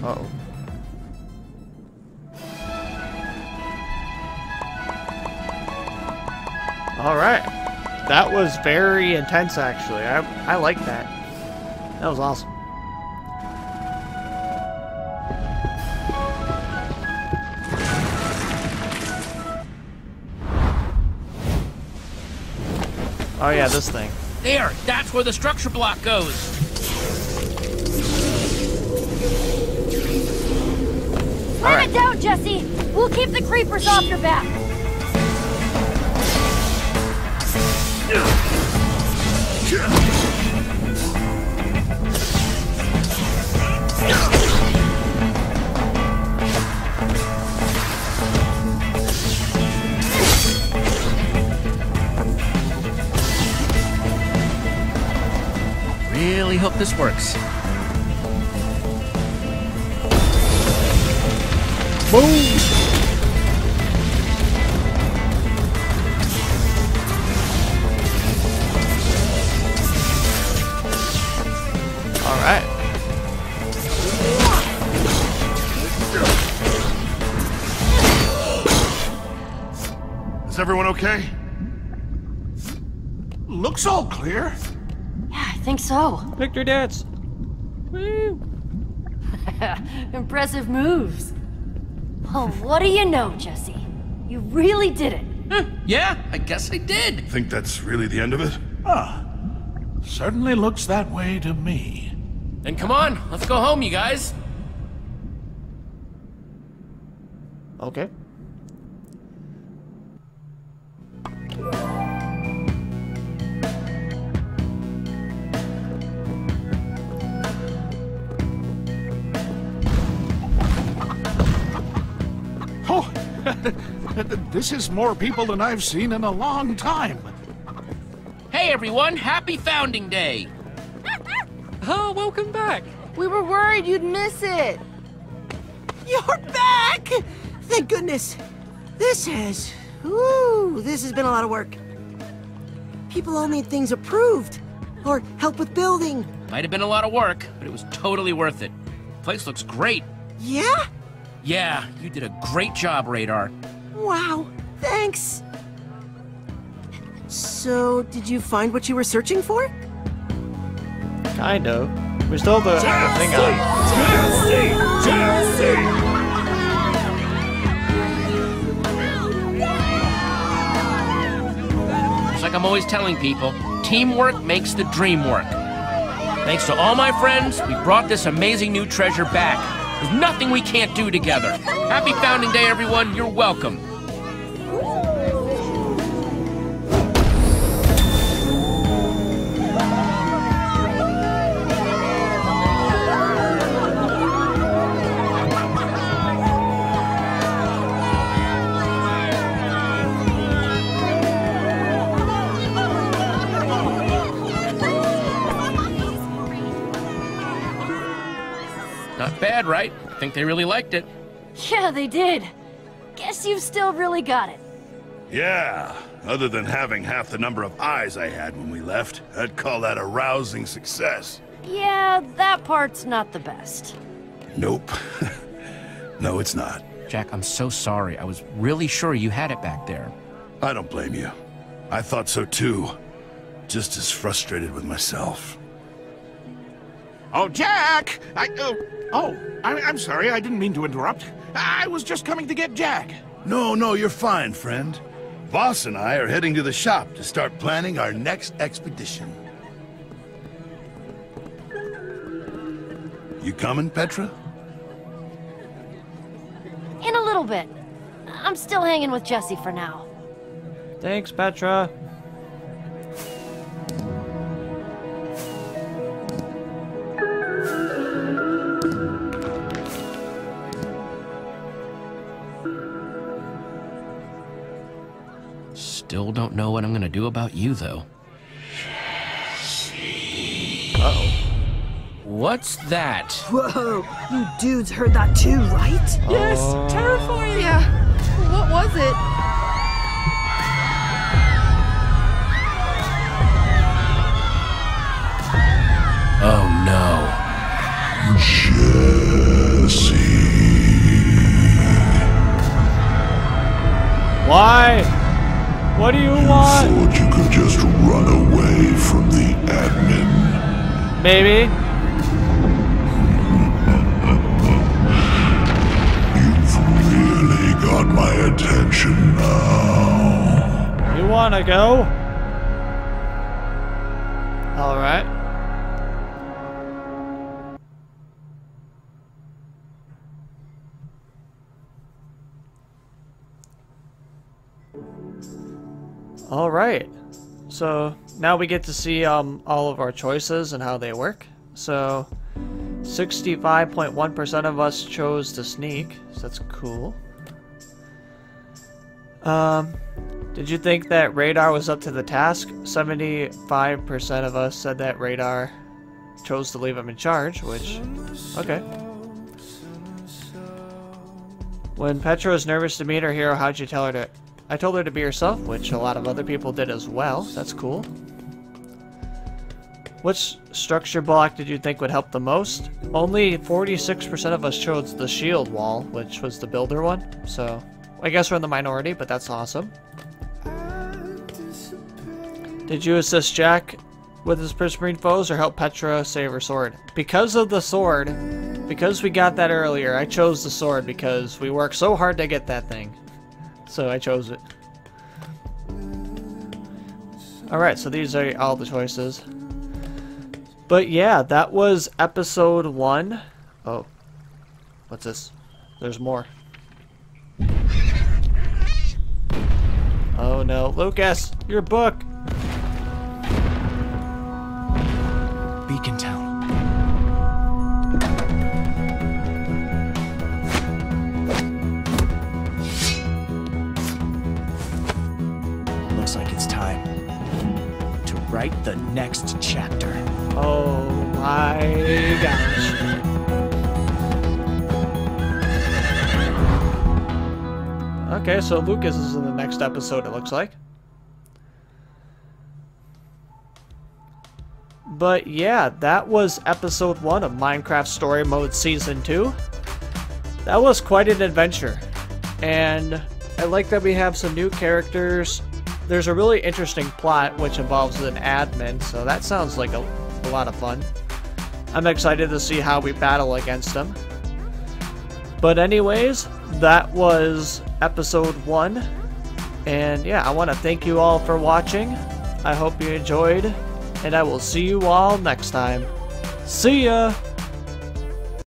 Uh-oh. Alright. That was very intense, actually. I, I like that. That was awesome. Oh yeah, this thing. There! That's where the structure block goes! Run right. it down, Jesse! We'll keep the creepers off your back! Really hope this works. Boom! Everyone okay? Looks all clear. Yeah, I think so. Victor dance. Woo. Impressive moves. Well, what do you know, Jesse? You really did it. Huh, yeah, I guess I did. Think that's really the end of it? Ah, certainly looks that way to me. Then come on, let's go home, you guys. Okay. This is more people than I've seen in a long time. Hey everyone, happy Founding Day! Oh, welcome back! We were worried you'd miss it! You're back! Thank goodness! This has... Ooh, this has been a lot of work. People all need things approved, or help with building. Might have been a lot of work, but it was totally worth it. Place looks great. Yeah? Yeah, you did a great job, Radar. Wow, thanks! So, did you find what you were searching for? Kind of. We still have the Jesse, thing on. Jesse! Jesse! It's like I'm always telling people, teamwork makes the dream work. Thanks to all my friends, we brought this amazing new treasure back. There's nothing we can't do together. Happy Founding Day, everyone. You're welcome. Right? I think they really liked it. Yeah, they did. Guess you've still really got it. Yeah, other than having half the number of eyes I had when we left, I'd call that a rousing success. Yeah, that part's not the best. Nope. No, it's not. Jack, I'm so sorry. I was really sure you had it back there. I don't blame you. I thought so too. Just as frustrated with myself. Oh, Jack! I... Uh... Oh, I'm, I'm sorry, I didn't mean to interrupt. I was just coming to get Jack. No, no, you're fine, friend. Voss and I are heading to the shop to start planning our next expedition. You coming, Petra? In a little bit. I'm still hanging with Jesse for now. Thanks, Petra. don't know what I'm gonna do about you, though. Uh-oh. What's that? Whoa! You dudes heard that too, right? Uh... Yes! Terrifying! Yeah. What was it? Oh no. Jesse. Why? What do you, you want? You thought you could just run away from the admin. Maybe. You've really got my attention now. You wanna go? Alright. All right, so now we get to see um, all of our choices and how they work. So sixty-five point one percent of us chose to sneak, so that's cool. Um, did you think that Radar was up to the task? seventy-five percent of us said that Radar chose to leave him in charge, which, okay. When Petra was nervous to meet her hero, how'd you tell her to... I told her to be herself, which a lot of other people did as well. That's cool. Which structure block did you think would help the most? Only forty-six percent of us chose the shield wall, which was the builder one. So I guess we're in the minority, but that's awesome. Did you assist Jack with his prismarine foes or help Petra save her sword? Because of the sword, because we got that earlier, I chose the sword because we worked so hard to get that thing. So I chose it. Alright, so these are all the choices. But yeah, that was episode one. Oh. What's this? There's more. Oh no. Lucas, your book! Beacontown. Write the next chapter. Oh my gosh. Okay, so Lucas is in the next episode, it looks like. But yeah, that was episode one of Minecraft Story Mode Season two. That was quite an adventure. And I like that we have some new characters. There's a really interesting plot which involves an admin, so that sounds like a, a lot of fun. I'm excited to see how we battle against him. But anyways, that was episode one. And yeah, I want to thank you all for watching. I hope you enjoyed, and I will see you all next time. See ya!